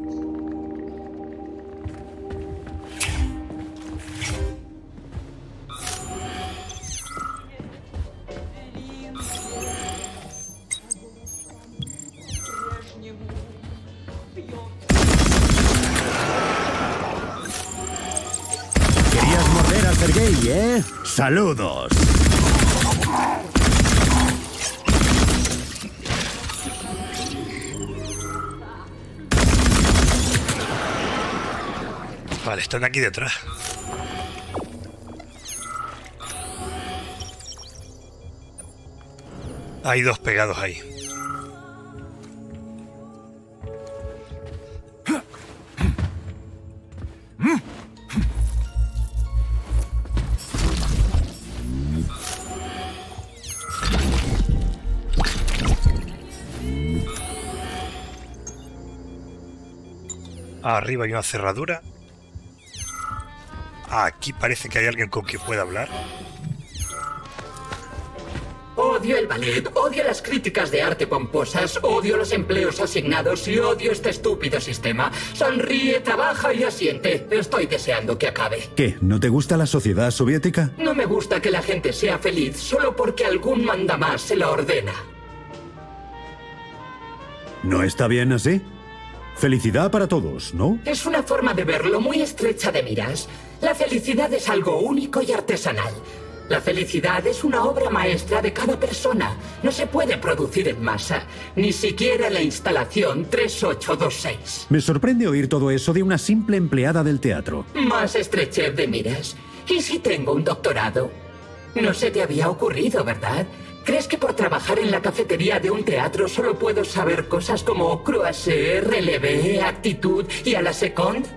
Sergei, ¿eh? ¡Saludos! Vale, están aquí detrás. Hay dos pegados ahí. Arriba hay una cerradura. Aquí parece que hay alguien con quien pueda hablar. Odio el ballet, odio las críticas de arte pomposas, odio los empleos asignados y odio este estúpido sistema. Sonríe, trabaja y asiente. Estoy deseando que acabe. ¿Qué? ¿No te gusta la sociedad soviética? No me gusta que la gente sea feliz solo porque algún mandamás se la ordena. ¿No está bien así? Felicidad para todos, ¿no? Es una forma de verlo muy estrecha de miras. La felicidad es algo único y artesanal. La felicidad es una obra maestra de cada persona. No se puede producir en masa, ni siquiera la instalación 3826. Me sorprende oír todo eso de una simple empleada del teatro. Más estrechez de miras. ¿Y si tengo un doctorado? No se te había ocurrido, ¿verdad? ¿Crees que por trabajar en la cafetería de un teatro solo puedo saber cosas como croissant, relevé, actitud y a la seconde?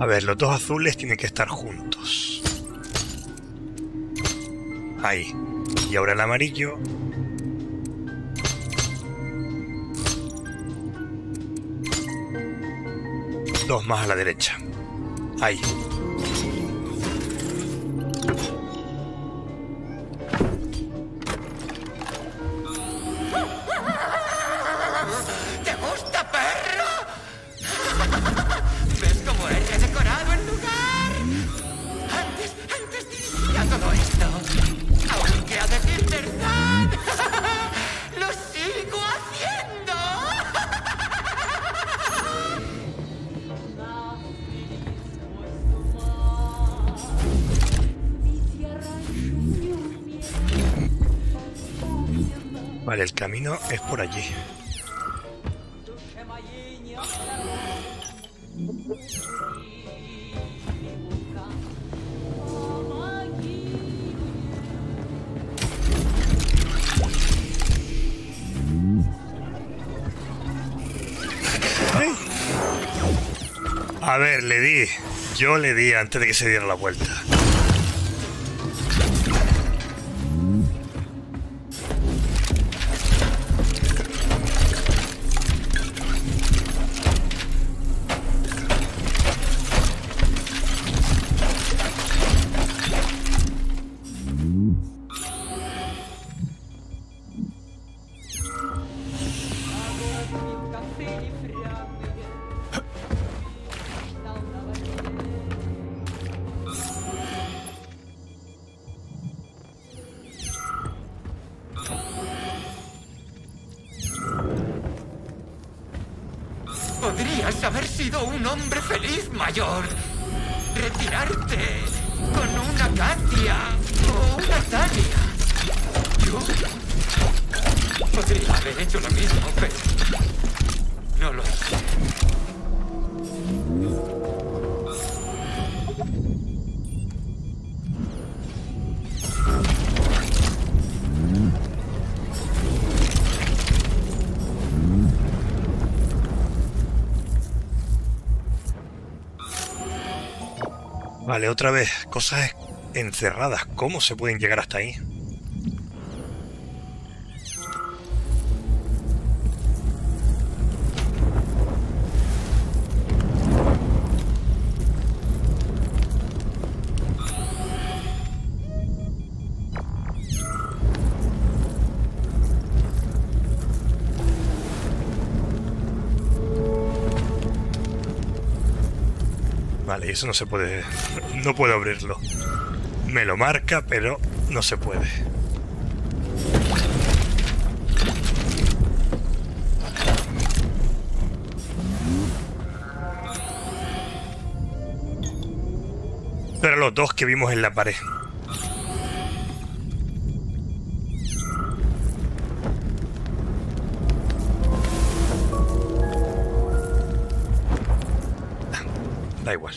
A ver, los dos azules tienen que estar juntos. Ahí. Y ahora el amarillo. Dos más a la derecha. Ahí. El camino es por allí. A ver, le di. Yo le di antes de que se diera la vuelta. Podrías haber sido un hombre feliz mayor. Retirarte con una acacia o una talia. Yo podría haber hecho lo mismo, pero no lo hice. Vale, otra vez, cosas encerradas. ¿Cómo se pueden llegar hasta ahí? Vale, eso no se puede... No puedo abrirlo. Me lo marca, pero no se puede. Pero los dos que vimos en la pared. Da igual.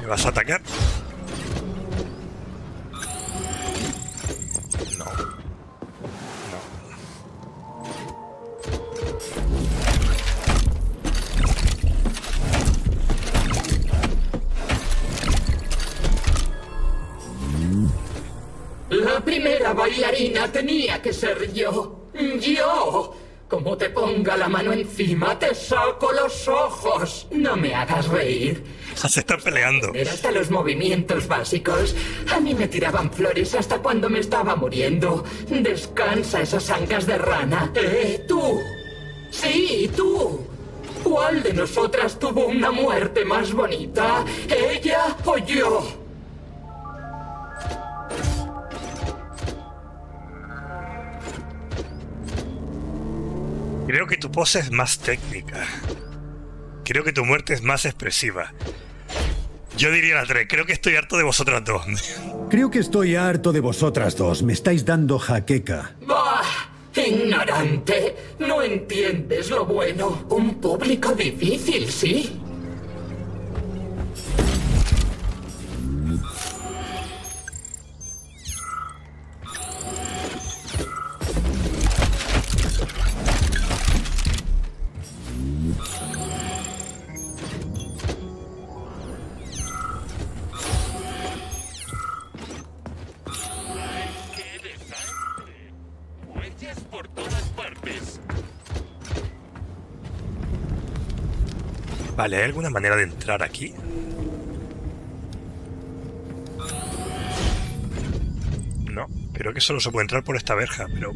¿Me vas a atacar? No. No. La primera bailarina tenía que ser yo. ¡Yo! Como te ponga la mano encima, te saco los ojos. No me hagas reír. Se está peleando. Hasta los movimientos básicos. A mí me tiraban flores hasta cuando me estaba muriendo. Descansa esas ancas de rana. Tú. Sí, tú. ¿Cuál de nosotras tuvo una muerte más bonita? ¿Ella o yo? Creo que tu pose es más técnica. Creo que tu muerte es más expresiva. Yo diría la 3. Creo que estoy harto de vosotras dos. Creo que estoy harto de vosotras dos. Me estáis dando jaqueca. ¡Bah! ¡Ignorante! No entiendes lo bueno. Un público difícil, ¿sí? Vale, ¿hay alguna manera de entrar aquí? No, creo que solo se puede entrar por esta verja, pero...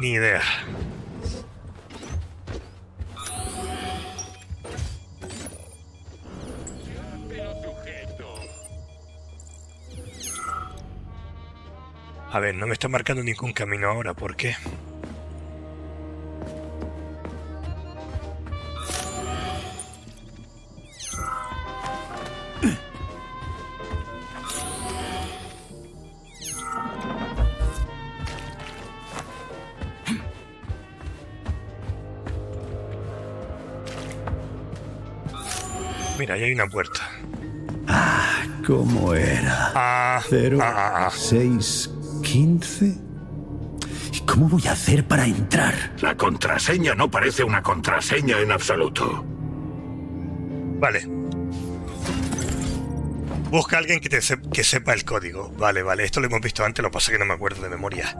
Ni idea. A ver, no me está marcando ningún camino ahora, ¿por qué? Mira, ahí hay una puerta. Ah, ¿cómo era? 0, 6, 15. ¿Y cómo voy a hacer para entrar? La contraseña no parece una contraseña en absoluto. Vale. Busca a alguien que sepa el código. Vale, vale. Esto lo hemos visto antes, lo que pasa es que no me acuerdo de memoria.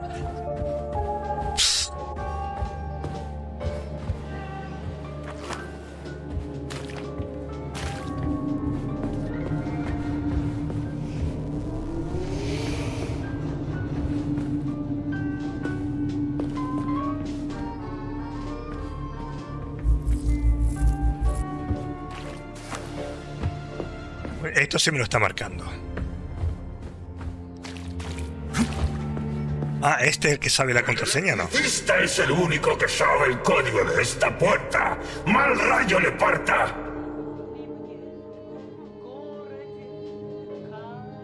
Esto sí me lo está marcando. Ah, este es el que sabe la contraseña, ¿no? Este es el único que sabe el código de esta puerta. ¡Mal rayo le parta!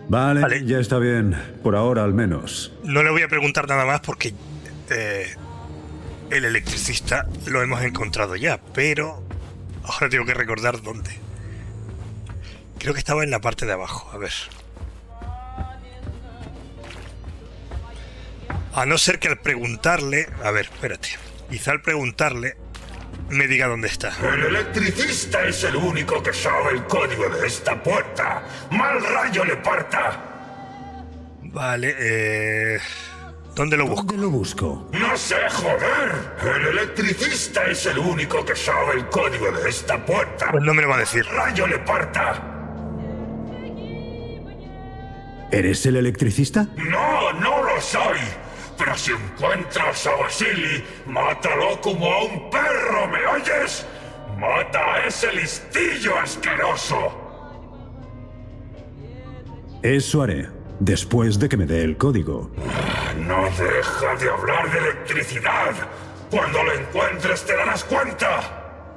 Vale, vale, ya está bien. Por ahora, al menos. No le voy a preguntar nada más porque... el electricista lo hemos encontrado ya, pero... Ahora tengo que recordar dónde. Creo que estaba en la parte de abajo, a ver. A no ser que al preguntarle... A ver, espérate. Quizá al preguntarle me diga dónde está. El electricista es el único que sabe el código de esta puerta. ¡Mal rayo le parta! Vale, ¿Dónde lo busco? ¿Dónde lo busco? ¡No sé, joder! El electricista es el único que sabe el código de esta puerta. Pues no me lo va a decir. ¡Rayo le parta! ¿Eres el electricista? ¡No, no lo soy! Pero si encuentras a Vasily, mátalo como a un perro, ¿me oyes? ¡Mata a ese listillo asqueroso! Eso haré, después de que me dé el código. No deja de hablar de electricidad. Cuando lo encuentres te darás cuenta.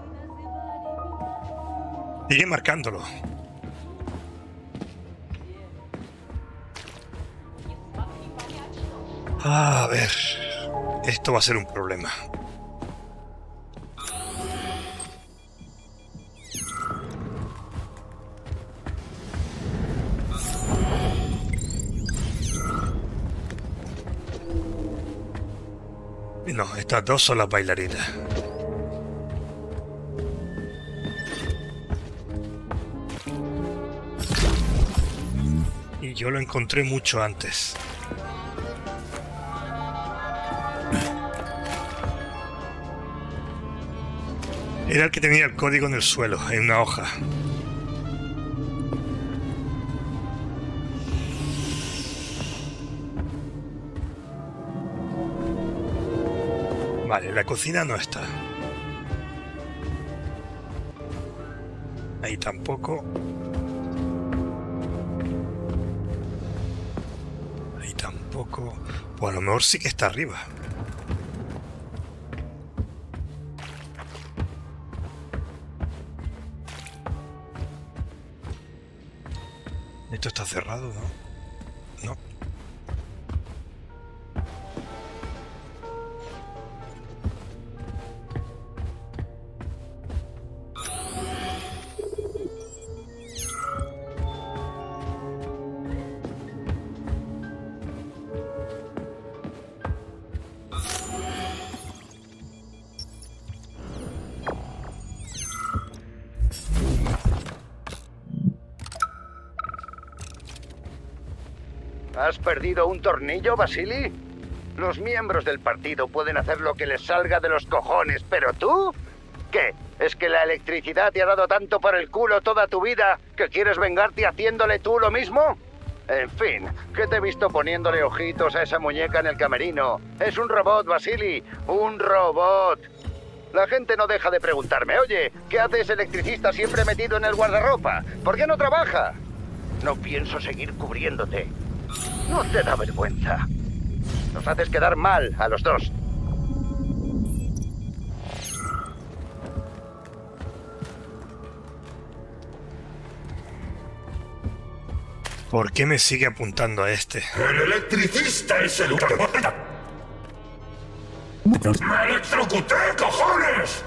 Sigue marcándolo. A ver, esto va a ser un problema. No, estas dos son las bailarinas. Y yo lo encontré mucho antes. Era el que tenía el código en el suelo, en una hoja. Vale, la cocina no está. Ahí tampoco. Ahí tampoco. Pues a lo mejor sí que está arriba. Esto está cerrado, ¿no? No. ¿Has perdido un tornillo, Vasily? Los miembros del partido pueden hacer lo que les salga de los cojones, pero tú... ¿Qué? ¿Es que la electricidad te ha dado tanto por el culo toda tu vida que quieres vengarte haciéndole tú lo mismo? En fin, ¿qué te he visto poniéndole ojitos a esa muñeca en el camerino? Es un robot, Vasily, un robot. La gente no deja de preguntarme, oye, ¿qué hace ese electricista siempre metido en el guardarropa? ¿Por qué no trabaja? No pienso seguir cubriéndote. No te da vergüenza. Nos haces quedar mal a los dos. ¿Por qué me sigue apuntando a este? El electricista es el... ¡Me electrocuté, cojones!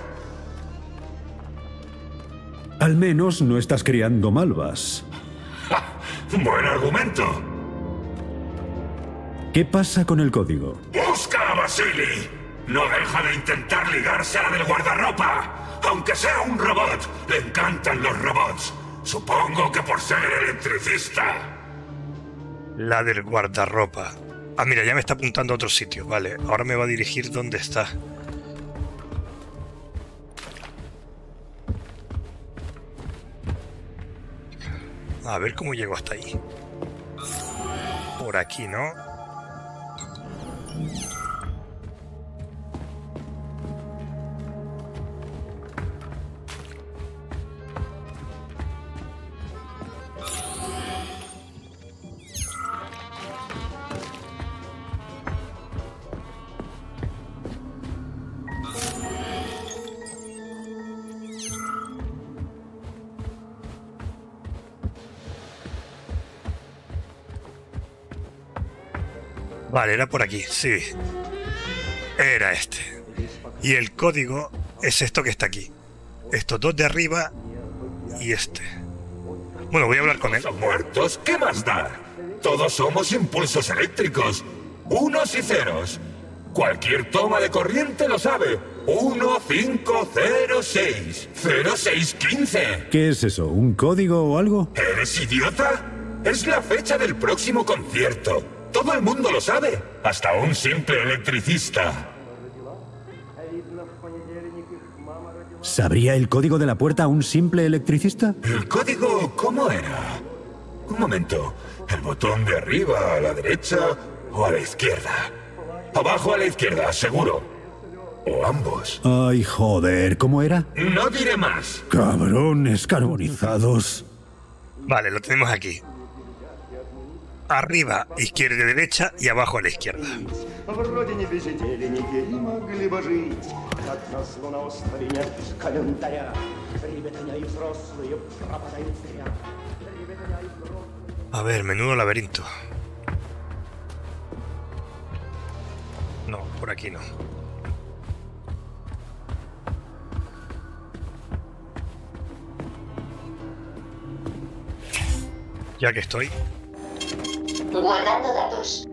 Al menos no estás criando malvas. Buen argumento. ¿Qué pasa con el código? ¡Busca a Vasily! No deja de intentar ligarse a la del guardarropa. Aunque sea un robot, le encantan los robots. Supongo que por ser electricista. La del guardarropa. Ah, mira, ya me está apuntando a otro sitio. Vale, ahora me va a dirigir dónde está. A ver cómo llego hasta ahí. Por aquí, ¿no? Vale, era por aquí, sí. Era este. Y el código es esto que está aquí. Estos dos de arriba y este. Bueno, voy a hablar con él. Muertos, ¿qué más da? Todos somos impulsos eléctricos. Unos y ceros. Cualquier toma de corriente lo sabe. 1506. 0615. ¿Qué es eso? ¿Un código o algo? ¿Eres idiota? Es la fecha del próximo concierto. Todo el mundo lo sabe, hasta un simple electricista. ¿Sabría el código de la puerta a un simple electricista? ¿El código cómo era? Un momento, el botón de arriba, a la derecha o a la izquierda. Abajo a la izquierda, seguro. O ambos. Ay, joder, ¿cómo era? No diré más. Cabrones carbonizados. Vale, lo tenemos aquí. Arriba, izquierda y derecha, y abajo a la izquierda. A ver, menudo laberinto. No, por aquí no. Ya que estoy... guardando datos.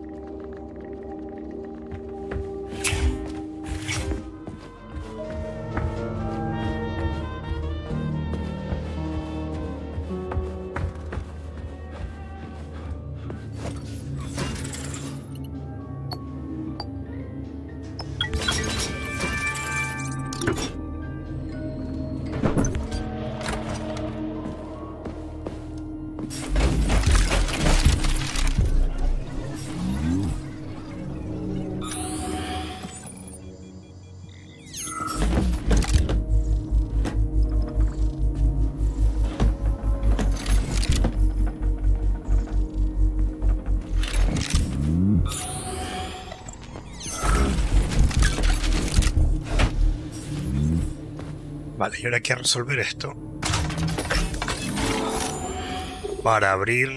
Vale, y ahora hay que resolver esto. Para abrir...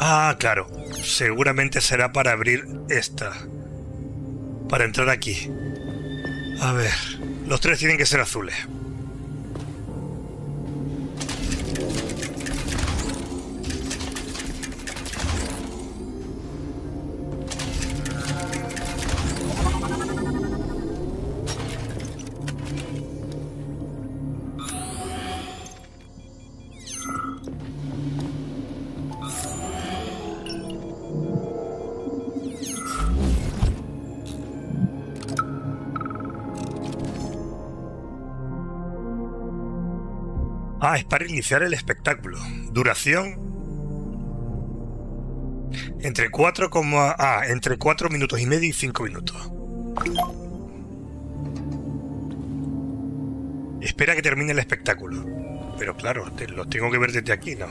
Ah, claro. Seguramente será para abrir esta. Para entrar aquí. A ver... Los tres tienen que ser azules. Ah, es para iniciar el espectáculo. Duración... entre 4 minutos y medio y 5 minutos. Espera que termine el espectáculo. Pero claro, lo tengo que ver desde aquí, ¿no?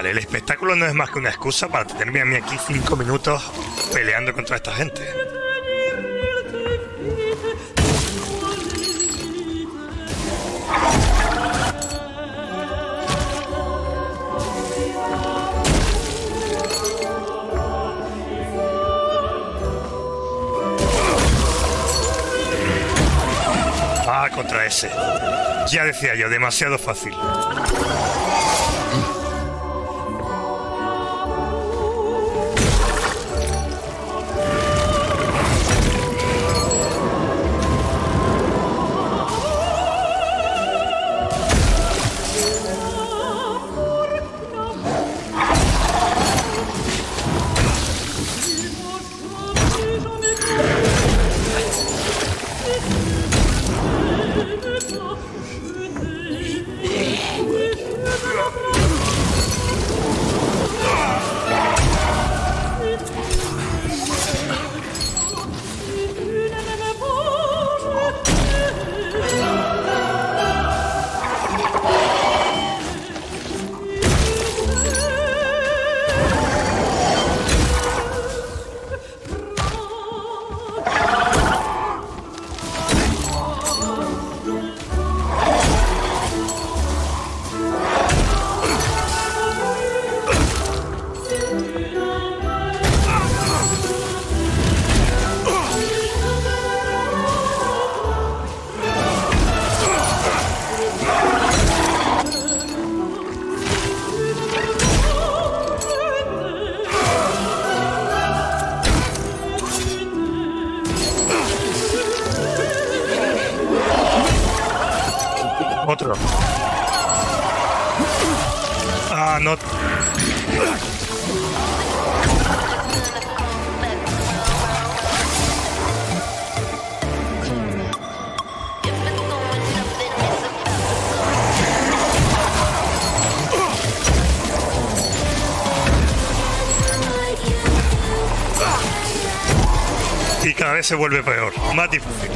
El espectáculo no es más que una excusa para tenerme a mí aquí 5 minutos peleando contra esta gente. Ah, contra ese. Ya decía yo, demasiado fácil. Otro. Ah, no. Y cada vez se vuelve peor, más difícil.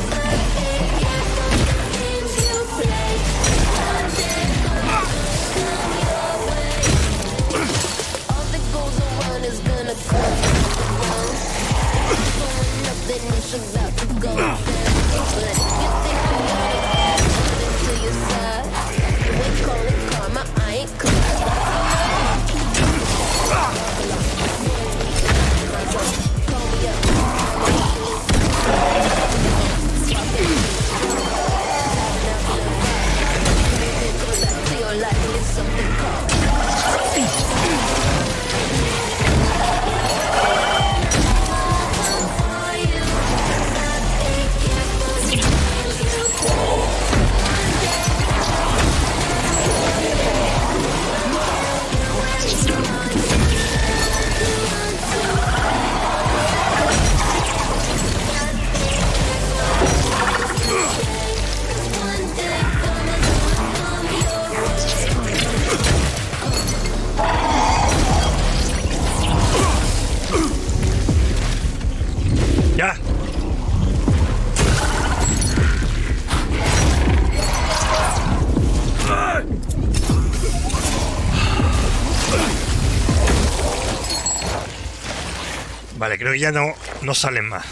Vale, creo que ya no salen más.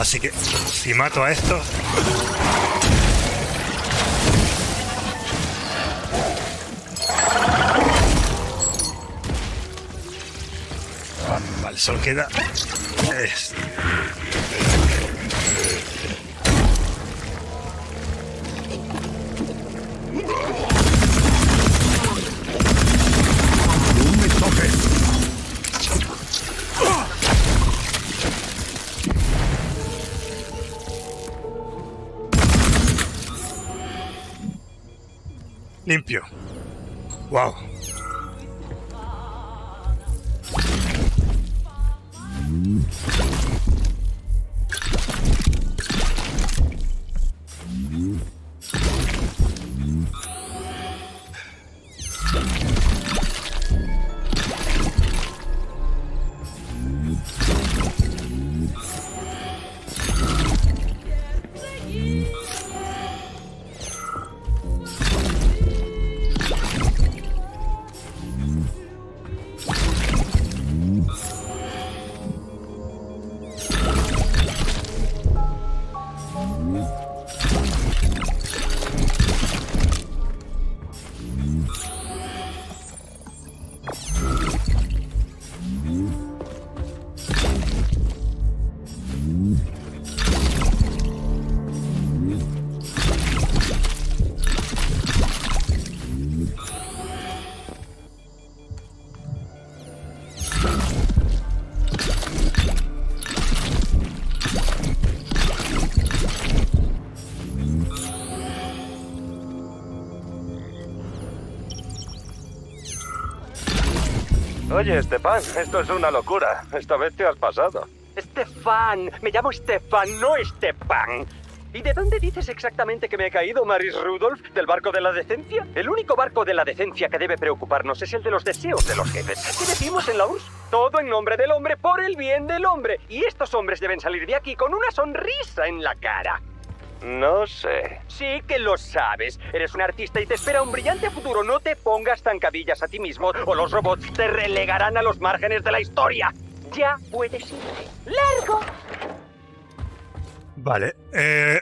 Así que si mato a estos... Vale, solo queda... Este. Limpio. Wow. Oye, Estefan, esto es una locura. Esta vez te has pasado. Estefan, me llamo Estefan, no Estefan. ¿Y de dónde dices exactamente que me he caído, Maris Rudolph? ¿Del barco de la decencia? El único barco de la decencia que debe preocuparnos es el de los deseos de los jefes. ¿Qué decimos en la URSS? Todo en nombre del hombre, por el bien del hombre. Y estos hombres deben salir de aquí con una sonrisa en la cara. No sé. Sí que lo sabes. Eres un artista y te espera un brillante futuro. No te pongas zancadillas a ti mismo o los robots te relegarán a los márgenes de la historia. Ya puedes irte. ¡Largo! Vale.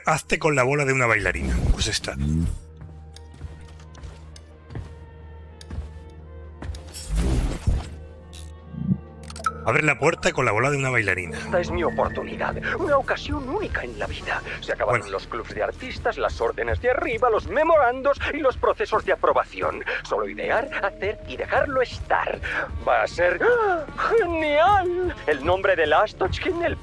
Hazte con la bola de una bailarina. Pues esta. Abre la puerta con la bola de una bailarina. Esta es mi oportunidad, una ocasión única en la vida. Se acabaron los clubs de artistas, las órdenes de arriba, los memorandos y los procesos de aprobación. Solo idear, hacer y dejarlo estar. Va a ser... ¡Ah! ¡Genial! El nombre de Lastochkin, el...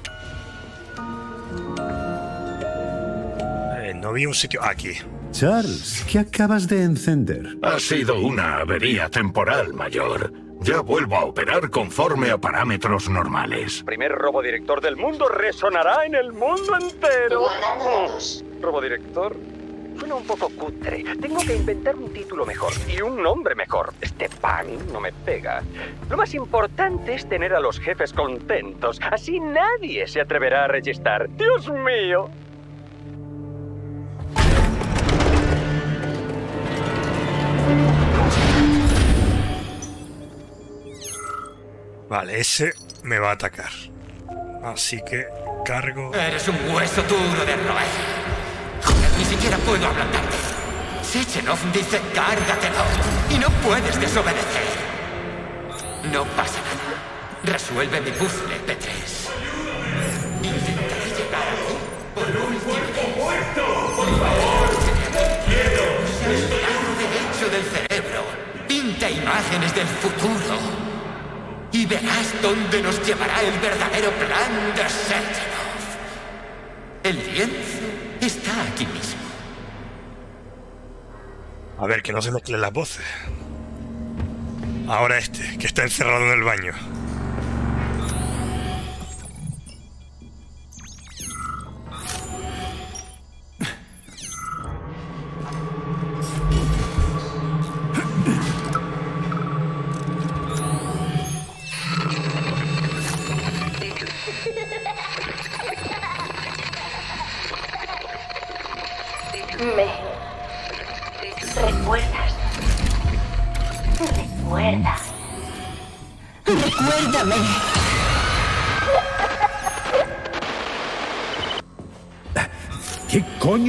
no vi un sitio... Aquí. Charles, ¿qué acabas de encender? Ha sido una avería temporal, mayor. Ya vuelvo a operar conforme a parámetros normales. Primer robodirector del mundo resonará en el mundo entero. Robodirector suena un poco cutre. Tengo que inventar un título mejor y un nombre mejor. Este pan no me pega. Lo más importante es tener a los jefes contentos. Así nadie se atreverá a registrar. ¡Dios mío! Vale, ese me va a atacar. Así que cargo... Eres un hueso duro de roer. Joder, ni siquiera puedo ablandarte. Sechenov dice cárgatelo. Y no puedes desobedecer. No pasa nada. Resuelve mi puzzle, P3. Intentaré llegar a ti por un cuerpo muerto. Por favor, quiero. El lado derecho del cerebro pinta imágenes del futuro. Y verás dónde nos llevará el verdadero plan de Sechenov. El lienzo está aquí mismo. A ver, que no se mezclen las voces. Ahora este, que está encerrado en el baño.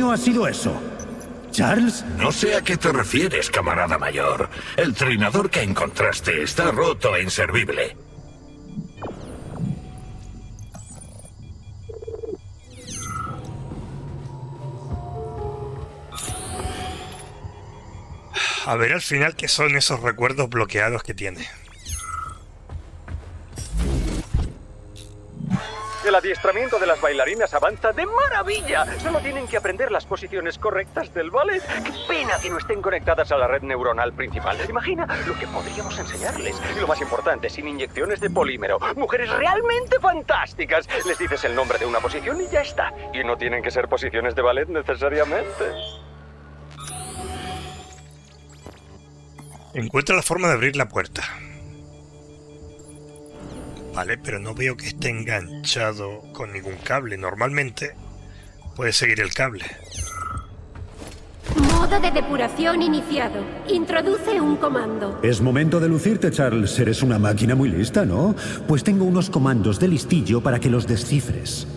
¿Ha sido eso? ¿Charles? No sé a qué te refieres, camarada mayor. El trinador que encontraste está roto e inservible. A ver al final qué son esos recuerdos bloqueados que tiene. El adiestramiento de las bailarinas avanza de maravilla. Solo tienen que aprender las posiciones correctas del ballet. Qué pena que no estén conectadas a la red neuronal principal. Imagina lo que podríamos enseñarles. Y lo más importante, sin inyecciones de polímero. Mujeres realmente fantásticas. Les dices el nombre de una posición y ya está. Y no tienen que ser posiciones de ballet necesariamente. Encuentra la forma de abrir la puerta. Vale, pero no veo que esté enganchado con ningún cable. Normalmente puede seguir el cable. Modo de depuración iniciado. Introduce un comando. Es momento de lucirte, Charles. Eres una máquina muy lista, ¿no? Pues tengo unos comandos de listillo para que los descifres.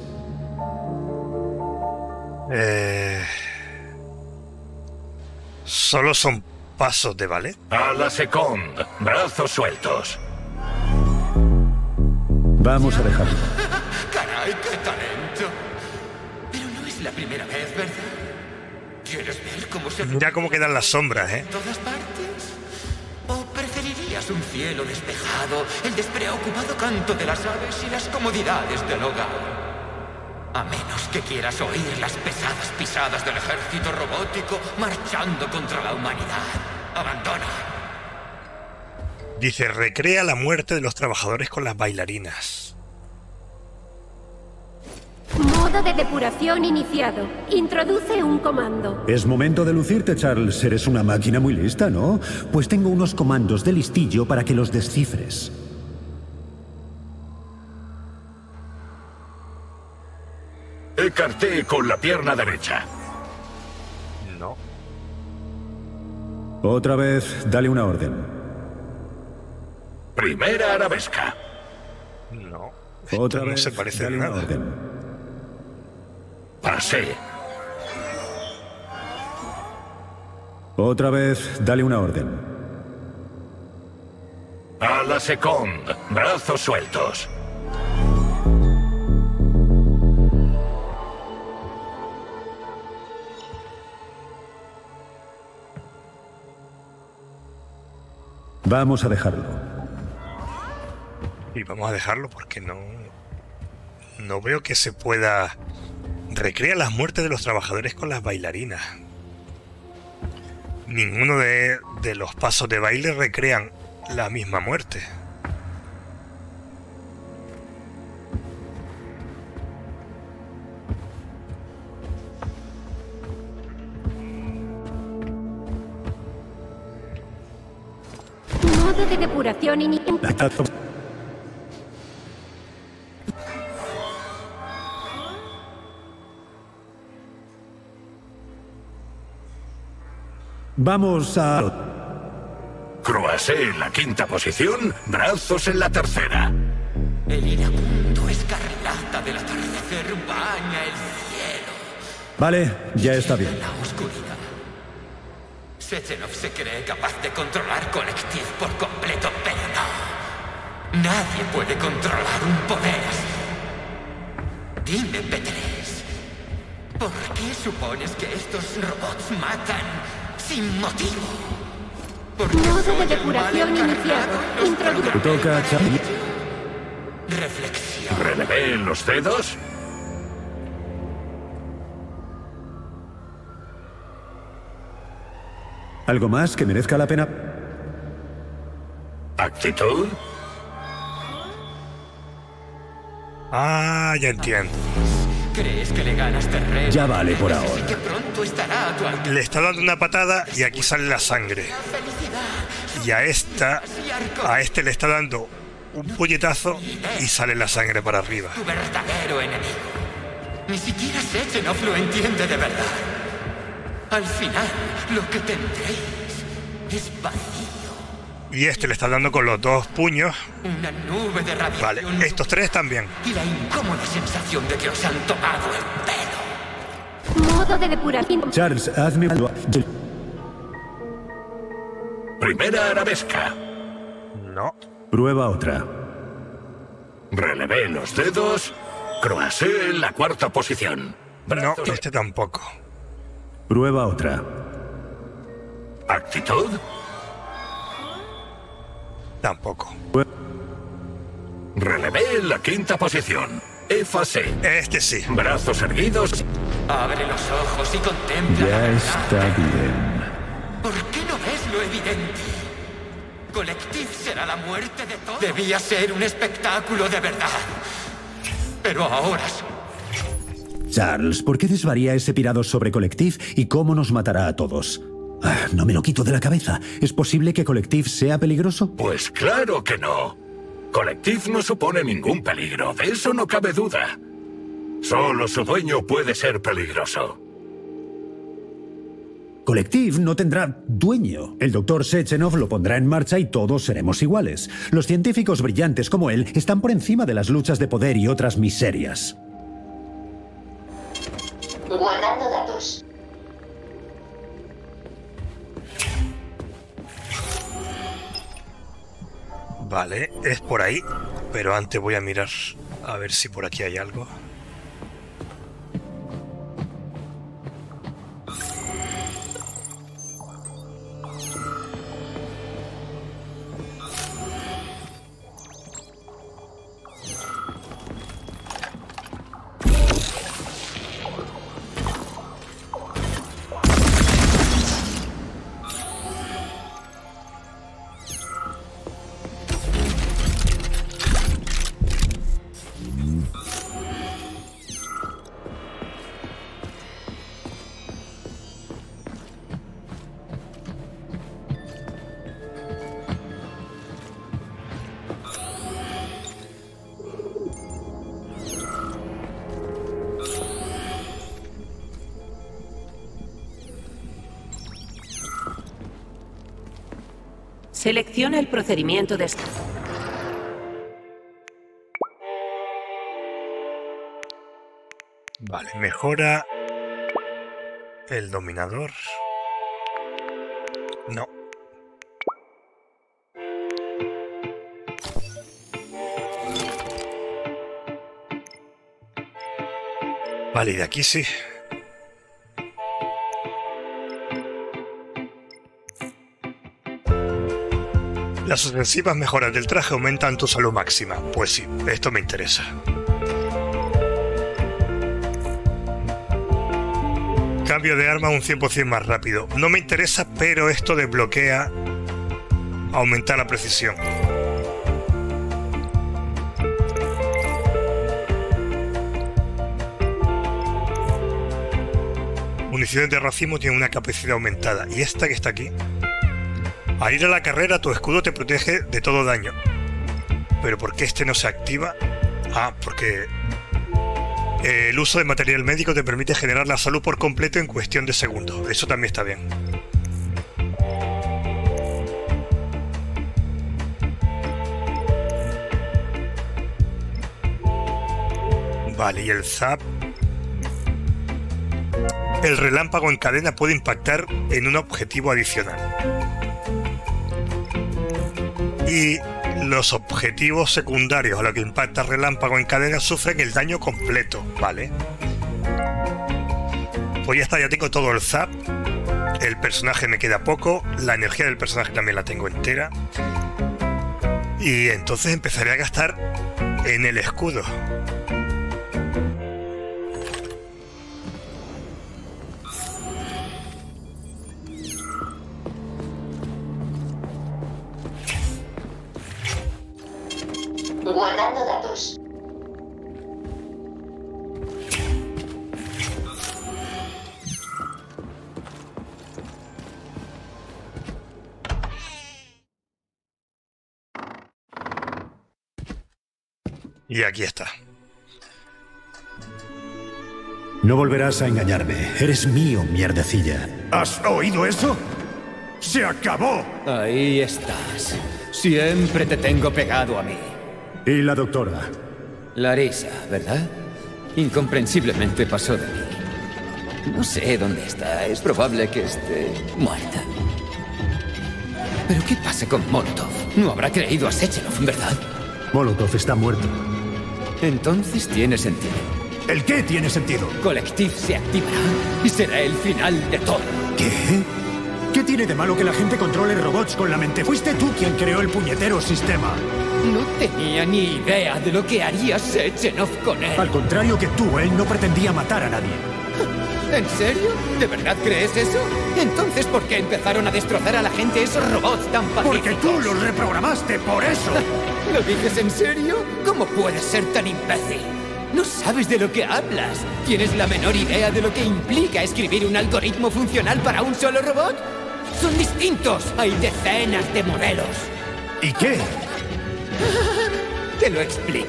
Solo son pasos de ballet. A la seconda. Brazos sueltos. Vamos a dejarlo. ¡Caray, qué talento! Pero no es la primera vez, ¿verdad? ¿Quieres ver cómo se... Mira cómo quedan las sombras, ¿eh? ¿En todas partes? ¿O preferirías un cielo despejado, el despreocupado canto de las aves y las comodidades del hogar? A menos que quieras oír las pesadas pisadas del ejército robótico marchando contra la humanidad. ¡Abandona! Dice, recrea la muerte de los trabajadores con las bailarinas. Modo de depuración iniciado. Introduce un comando. Es momento de lucirte, Charles. Eres una máquina muy lista, ¿no? Pues tengo unos comandos de listillo para que los descifres. Écarté con la pierna derecha. No. Otra vez, dale una orden. Primera arabesca. No. Otra vez no se parece a nada. Pasé. Otra vez, dale una orden. A la seconda. Brazos sueltos. Vamos a dejarlo. Y vamos a dejarlo porque no veo que se pueda... Recrea las muertes de los trabajadores con las bailarinas. Ninguno de los pasos de baile recrean la misma muerte. Modo de depuración y... Vamos a... Croasé en la quinta posición, brazos en la tercera. El iracundo escarlata del atardecer baña el cielo. Vale, ya está bien. La oscuridad. Sechenov se cree capaz de controlar Collective por completo, pero no. Nadie puede controlar un poder así. Dime, P3, ¿por qué supones que estos robots matan sin motivo? Modo de depuración iniciado. Introducción. Toca, Charles. Reflexión. ¿Relevé en los dedos? ¿Algo más que merezca la pena? ¿Actitud? Ah, ya entiendo. ¿Crees que le ganas terreno? Ya vale por ahora. Le está dando una patada y aquí sale la sangre. Y a este le está dando un puñetazo y sale la sangre para arriba. Tu verdadero enemigo. Ni siquiera Sechenov lo entiende de verdad. Al final, lo que tendréis es vacío. Y este le está dando con los dos puños. Una nube de radiación. Vale, estos tres también. Y la incómoda sensación de que os han tomado el pelo. Modo de depuración. Charles, hazme... Primera arabesca. No. Prueba otra. Relevé los dedos. Croasé en la cuarta posición. Brazos... No, este tampoco. Prueba otra. Actitud. Tampoco. Relevé en la quinta posición. Fase. Este sí. Brazos erguidos. Abre los ojos y contempla. Ya está bien. ¿Por qué no ves lo evidente? Collective será la muerte de todos. Debía ser un espectáculo de verdad. Pero ahora... Charles, ¿por qué desvaría ese pirado sobre Collective y cómo nos matará a todos? Ah, no me lo quito de la cabeza. ¿Es posible que Collective sea peligroso? Pues claro que no. Collective no supone ningún peligro, de eso no cabe duda. Solo su dueño puede ser peligroso. Collective no tendrá dueño. El doctor Sechenov lo pondrá en marcha y todos seremos iguales. Los científicos brillantes como él están por encima de las luchas de poder y otras miserias. Guardando datos. Vale, es por ahí, pero antes voy a mirar a ver si por aquí hay algo. Selecciona el procedimiento de... Vale, mejora el dominador. No. Vale, y de aquí sí. Las sucesivas mejoras del traje aumentan tu salud máxima. Pues sí, esto me interesa. Cambio de arma un 100% más rápido. No me interesa, pero esto desbloquea aumentar la precisión. Municiones de racimo tienen una capacidad aumentada. Y esta que está aquí. Al ir a la carrera, tu escudo te protege de todo daño. Pero ¿por qué este no se activa? Ah, porque el uso de material médico te permite generar la salud por completo en cuestión de segundos. Eso también está bien. Vale, y el zap. El relámpago en cadena puede impactar en un objetivo adicional. Y los objetivos secundarios a los que impacta relámpago en cadena sufren el daño completo, ¿vale? Pues ya está, ya tengo todo el zap. El personaje me queda poco. La energía del personaje también la tengo entera. Y entonces empezaré a gastar en el escudo. Guardando datos. Y aquí está. No volverás a engañarme. Eres mío, mierdecilla. ¿Has oído eso? ¡Se acabó! Ahí estás. Siempre te tengo pegado a mí. Y la doctora. Larisa, ¿verdad? Incomprensiblemente pasó de mí. No sé dónde está. Es probable que esté muerta. ¿Pero qué pasa con Molotov? No habrá creído a Sechenov, ¿verdad? Molotov está muerto. Entonces tiene sentido. ¿El qué tiene sentido? Collective se activará y será el final de todo. ¿Qué? ¿Qué tiene de malo que la gente controle robots con la mente? Fuiste tú quien creó el puñetero sistema. No tenía ni idea de lo que haría Sechenov con él. Al contrario que tú, él no pretendía matar a nadie. ¿En serio? ¿De verdad crees eso? Entonces, ¿por qué empezaron a destrozar a la gente esos robots tan pacíficos? Porque tú los reprogramaste, por eso. ¿Lo dices en serio? ¿Cómo puedes ser tan imbécil? No sabes de lo que hablas. ¿Tienes la menor idea de lo que implica escribir un algoritmo funcional para un solo robot? Son distintos. Hay decenas de modelos. ¿Y qué? Te lo explico.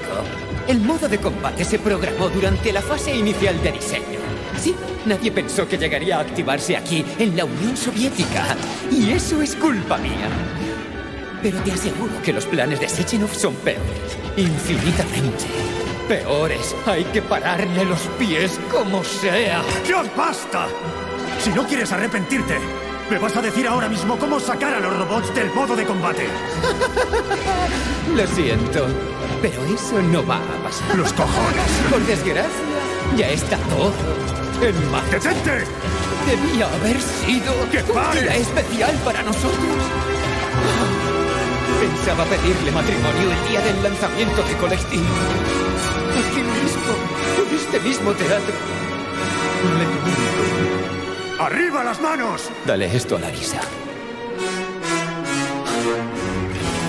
El modo de combate se programó durante la fase inicial de diseño. Sí, nadie pensó que llegaría a activarse aquí, en la Unión Soviética. Y eso es culpa mía. Pero te aseguro que los planes de Sechenov son peores. Infinitamente peores. Hay que pararle los pies como sea. ¡Ya basta! Si no quieres arrepentirte, ¿me vas a decir ahora mismo cómo sacar a los robots del modo de combate? Lo siento, pero eso no va a pasar. ¡Los cojones! Por desgracia, ya está todo en marcha. ¡Detente! Debía haber sido un día especial para nosotros. Pensaba pedirle matrimonio el día del lanzamiento de Collective. Aquí mismo, en este mismo teatro. ¡Arriba las manos! Dale esto a Larisa.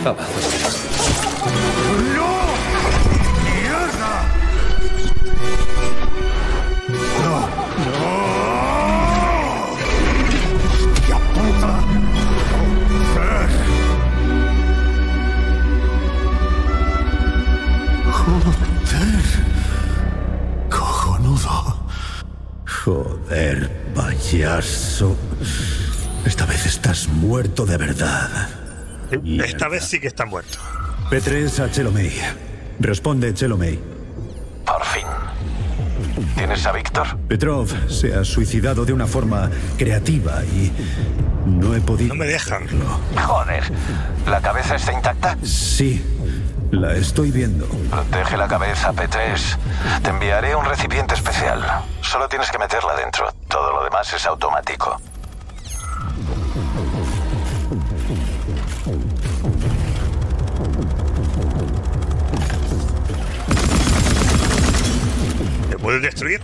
Abajo. ¡No! ¡Mierda! ¡No! ¡No! ¡Hostia puta! ¡Joder! ¡Cojonudo! Joder, payaso. Esta vez estás muerto de verdad. Mierda. Esta vez sí que está muerto. P3 a Chelomey. Responde, Chelomey. Por fin. ¿Tienes a Víctor? Petrov se ha suicidado de una forma creativa y no he podido... No me dejan. Joder. ¿La cabeza está intacta? Sí. La estoy viendo. Protege la cabeza, P3. Te enviaré un recipiente especial. Solo tienes que meterla dentro. Todo lo demás es automático. ¿Te puedes destruir?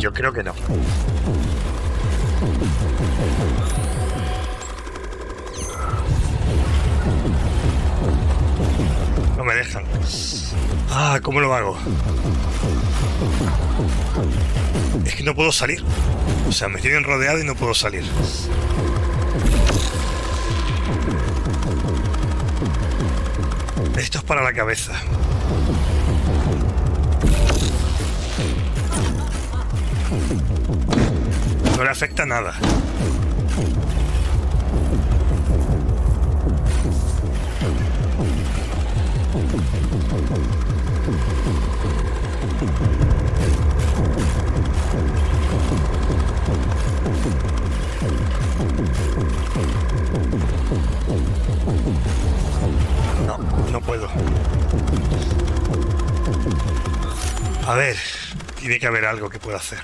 Yo creo que no. No me dejan. Ah, ¿cómo lo hago? Es que no puedo salir. O sea, me tienen rodeado y no puedo salir. Esto es para la cabeza. No le afecta nada. No, no puedo. A ver, tiene que haber algo que pueda hacer.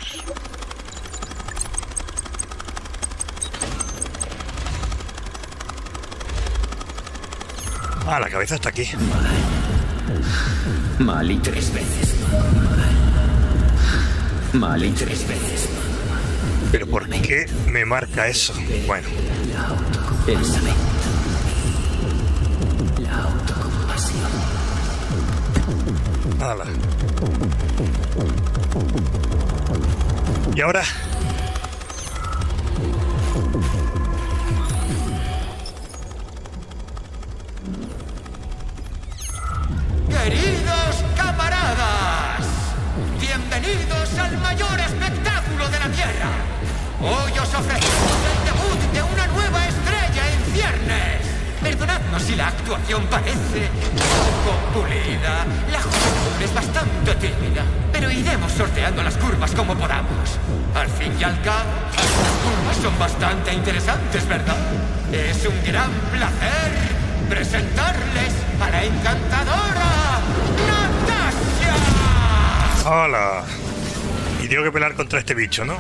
Ah, la cabeza está aquí. Mal y tres veces. Mal y tres veces. ¿Pero por qué me marca eso? Bueno. La autocompasión. Ala. ¿Y ahora? Queridos camaradas, bienvenidos al mayor espectáculo de la Tierra. Hoy os ofrecemos el debut de una nueva estrella en ciernes. Perdonadnos si la actuación parece poco pulida. La juventud es bastante tímida, pero iremos sorteando las curvas como podamos. Al fin y al cabo, las curvas son bastante interesantes, ¿verdad? Es un gran placer presentarles a la encantadora Natasha. Hola. Y tengo que pelear contra este bicho, ¿no?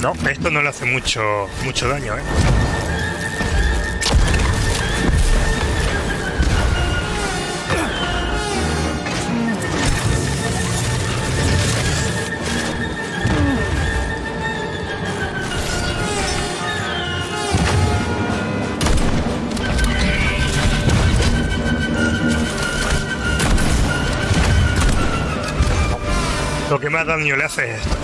No, esto no le hace mucho daño, ¿eh? Lo que más daño le hace es esto.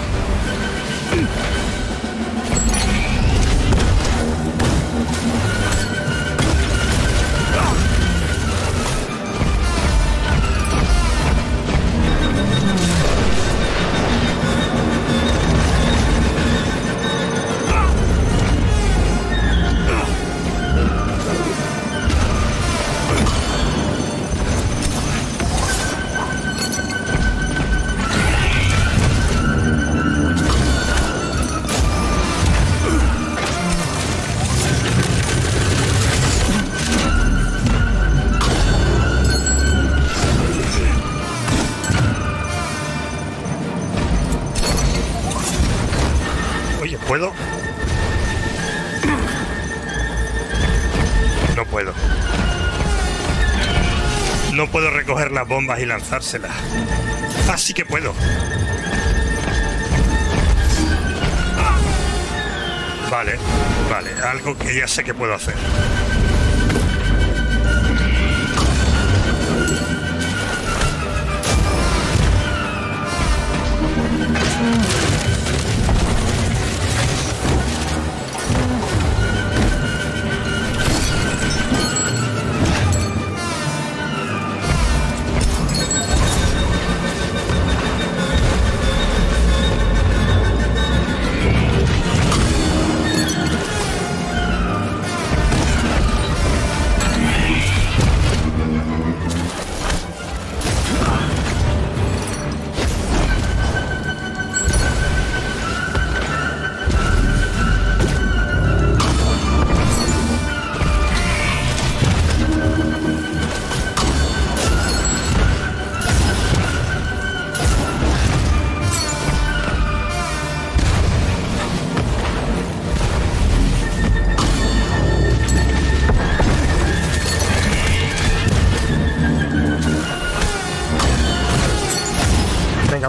No puedo recoger las bombas y lanzárselas. Así que puedo. Vale, vale, algo que ya sé que puedo hacer.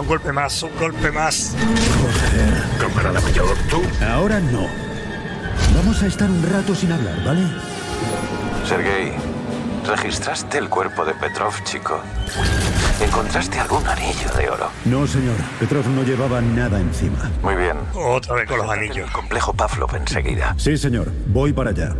Venga, un golpe más, un golpe más. Joder. Camarada mayor, ¿tú? Ahora no. Vamos a estar un rato sin hablar, ¿vale? Sergei, ¿registraste el cuerpo de Petrov, chico? ¿Encontraste algún anillo de oro? No, señor. Petrov no llevaba nada encima. Muy bien. Otra vez con los anillos. El complejo Pavlov enseguida. Sí, señor. Voy para allá.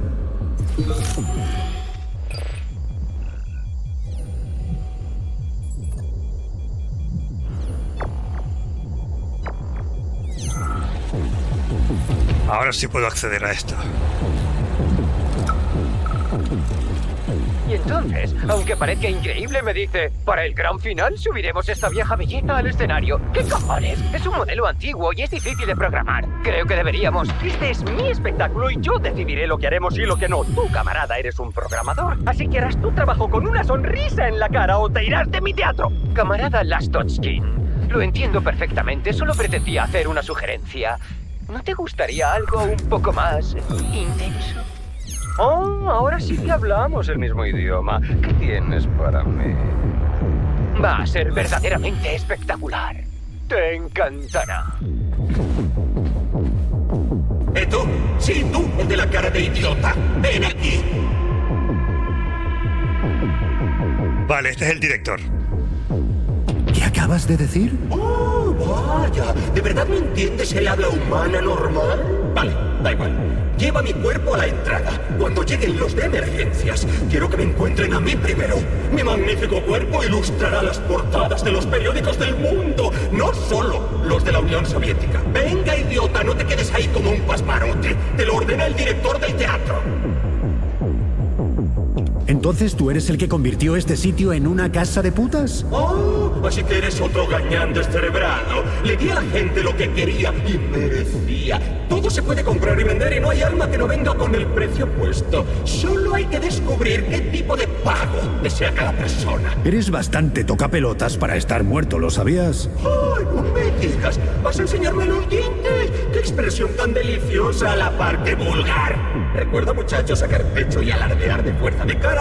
Ahora sí puedo acceder a esto. Y entonces, aunque parezca increíble, me dice: para el gran final subiremos esta vieja belleza al escenario. ¿Qué cojones? Es un modelo antiguo y es difícil de programar. Creo que deberíamos. Este es mi espectáculo y yo decidiré lo que haremos y lo que no. Tú, camarada, eres un programador, así que harás tu trabajo con una sonrisa en la cara o te irás de mi teatro. Camarada Lastochkin, lo entiendo perfectamente, solo pretendía hacer una sugerencia. ¿No te gustaría algo un poco más intenso? Oh, ahora sí que hablamos el mismo idioma. ¿Qué tienes para mí? Va a ser verdaderamente espectacular. Te encantará. ¿Eh, tú? Sí, tú, el de la cara de idiota. Ven aquí. Vale, este es el director. ¿Qué acabas de decir? ¡Oh, vaya! ¿De verdad no entiendes el habla humana normal? Vale, da igual. Lleva mi cuerpo a la entrada. Cuando lleguen los de emergencias, quiero que me encuentren a mí primero. Mi magnífico cuerpo ilustrará las portadas de los periódicos del mundo, no solo los de la Unión Soviética. Venga, idiota, no te quedes ahí como un pasmarote. Te lo ordena el director del teatro. ¿Entonces tú eres el que convirtió este sitio en una casa de putas? ¡Oh! Así que eres otro gañán descerebrado. Le di a la gente lo que quería y merecía. Todo se puede comprar y vender y no hay arma que no venga con el precio puesto. Solo hay que descubrir qué tipo de pago desea cada persona. Eres bastante tocapelotas para estar muerto, ¿lo sabías? ¡Ay, no me digas! ¿Vas a enseñarme los dientes? ¡Qué expresión tan deliciosa a la par que vulgar! Recuerda, muchachos, sacar pecho y alardear de fuerza de cara.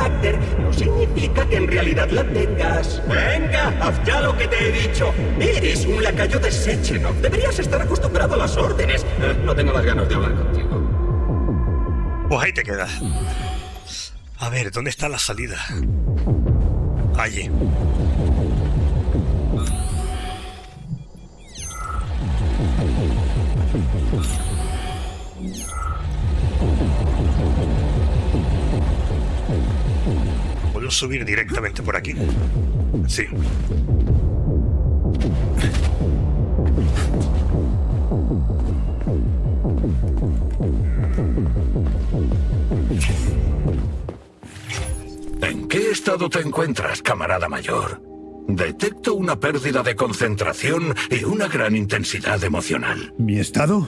No significa que en realidad la tengas. Venga, haz ya lo que te he dicho. Eres un lacayo de Sechenov. Deberías estar acostumbrado a las órdenes. No tengo más ganas de hablar contigo. Pues ahí te quedas. A ver, ¿dónde está la salida? Allí. ¿Puedo subir directamente por aquí? Sí. ¿En qué estado te encuentras, camarada mayor? Detecto una pérdida de concentración y una gran intensidad emocional. ¿Mi estado?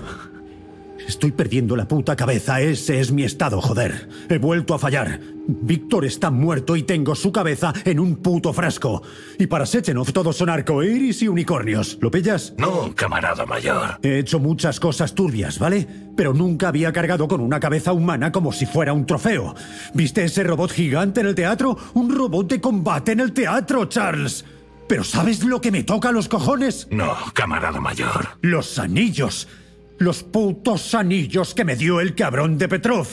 Estoy perdiendo la puta cabeza. Ese es mi estado, joder. He vuelto a fallar. Víctor está muerto y tengo su cabeza en un puto frasco. Y para Sechenov todos son arcoíris y unicornios. ¿Lo pillas? No, camarada mayor. He hecho muchas cosas turbias, ¿vale? Pero nunca había cargado con una cabeza humana como si fuera un trofeo. ¿Viste ese robot gigante en el teatro? ¡Un robot de combate en el teatro, Charles! ¿Pero sabes lo que me toca a los cojones? No, camarada mayor. Los anillos. Los putos anillos que me dio el cabrón de Petrov.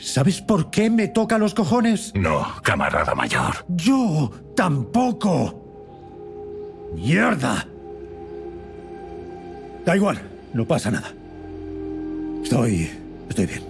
¿Sabes por qué me toca los cojones? No, camarada mayor. Yo tampoco. ¡Mierda! Da igual, no pasa nada. Estoy bien.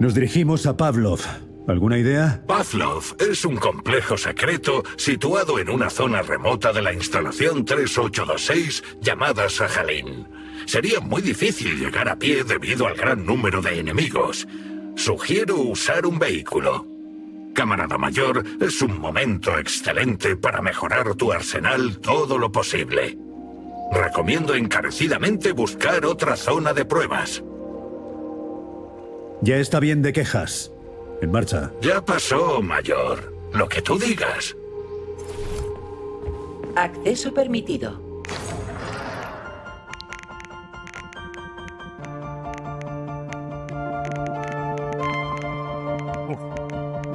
Nos dirigimos a Pavlov. ¿Alguna idea? Pavlov es un complejo secreto situado en una zona remota de la instalación 3826 llamada Sajalín. Sería muy difícil llegar a pie debido al gran número de enemigos. Sugiero usar un vehículo. Camarada mayor, es un momento excelente para mejorar tu arsenal todo lo posible. Recomiendo encarecidamente buscar otra zona de pruebas. Ya está bien de quejas. En marcha. Ya pasó, mayor. Lo que tú digas. Acceso permitido.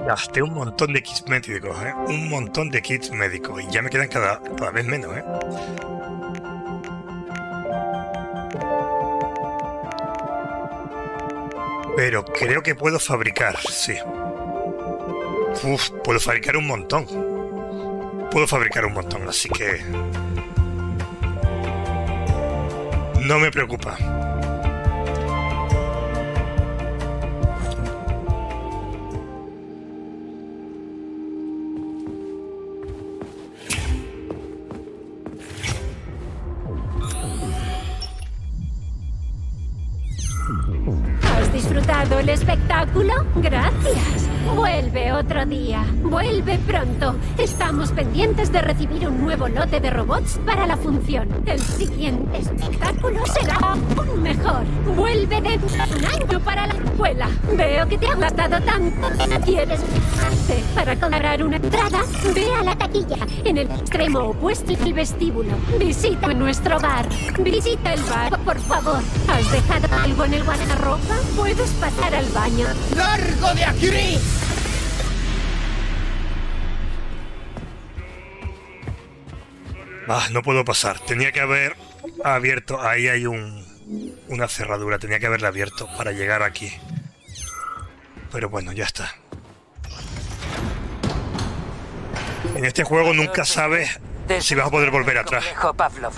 Gasté un montón de kits médicos, ¿eh? Un montón de kits médicos. Y ya me quedan cada vez menos, ¿eh? Pero creo que puedo fabricar, sí. Uf, puedo fabricar un montón. Puedo fabricar un montón, así que... no me preocupa. ¿Has disfrutado el espectáculo? Gracias. Vuelve otro día. Vuelve pronto. Estamos pendientes de recibir un nuevo lote de robots para la función. El siguiente espectáculo será aún mejor. Vuelve dentro de un año para la escuela. Veo que te ha gastado tanto. ¿Quieres pasarte? Para comprar una entrada, ve a la taquilla en el extremo opuesto del vestíbulo. Visita nuestro bar. Visita el bar, por favor. ¿Has dejado algo en el guardarropa? Puedes pasar al baño. ¡Largo de aquí! Ah, no puedo pasar. Tenía que haber abierto. Ahí hay una cerradura. Tenía que haberla abierto para llegar aquí. Pero bueno, ya está. En este juego nunca sabes si vas a poder volver atrás. Pavlov,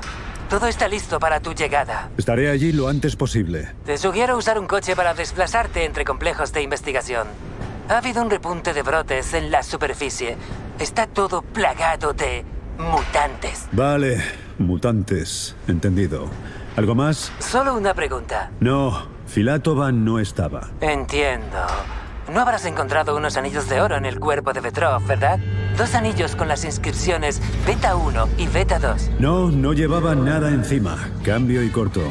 todo está listo para tu llegada. Estaré allí lo antes posible. Te sugiero usar un coche para desplazarte entre complejos de investigación. Ha habido un repunte de brotes en la superficie. Está todo plagado de... mutantes. Vale, mutantes. Entendido. ¿Algo más? Solo una pregunta. No, Filatova no estaba. Entiendo. No habrás encontrado unos anillos de oro en el cuerpo de Petrov, ¿verdad? Dos anillos con las inscripciones Beta 1 y Beta 2. No, no llevaba nada encima. Cambio y corto.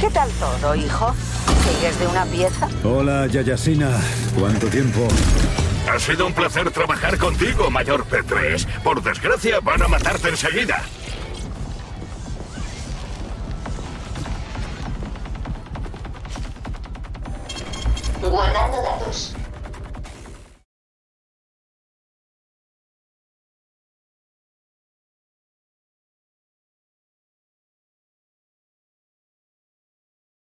¿Qué tal todo, hijo? ¿Sigues de una pieza? Hola, Yayasina. ¿Cuánto tiempo? Ha sido un placer trabajar contigo, mayor P3. Por desgracia, van a matarte enseguida. Guardando datos.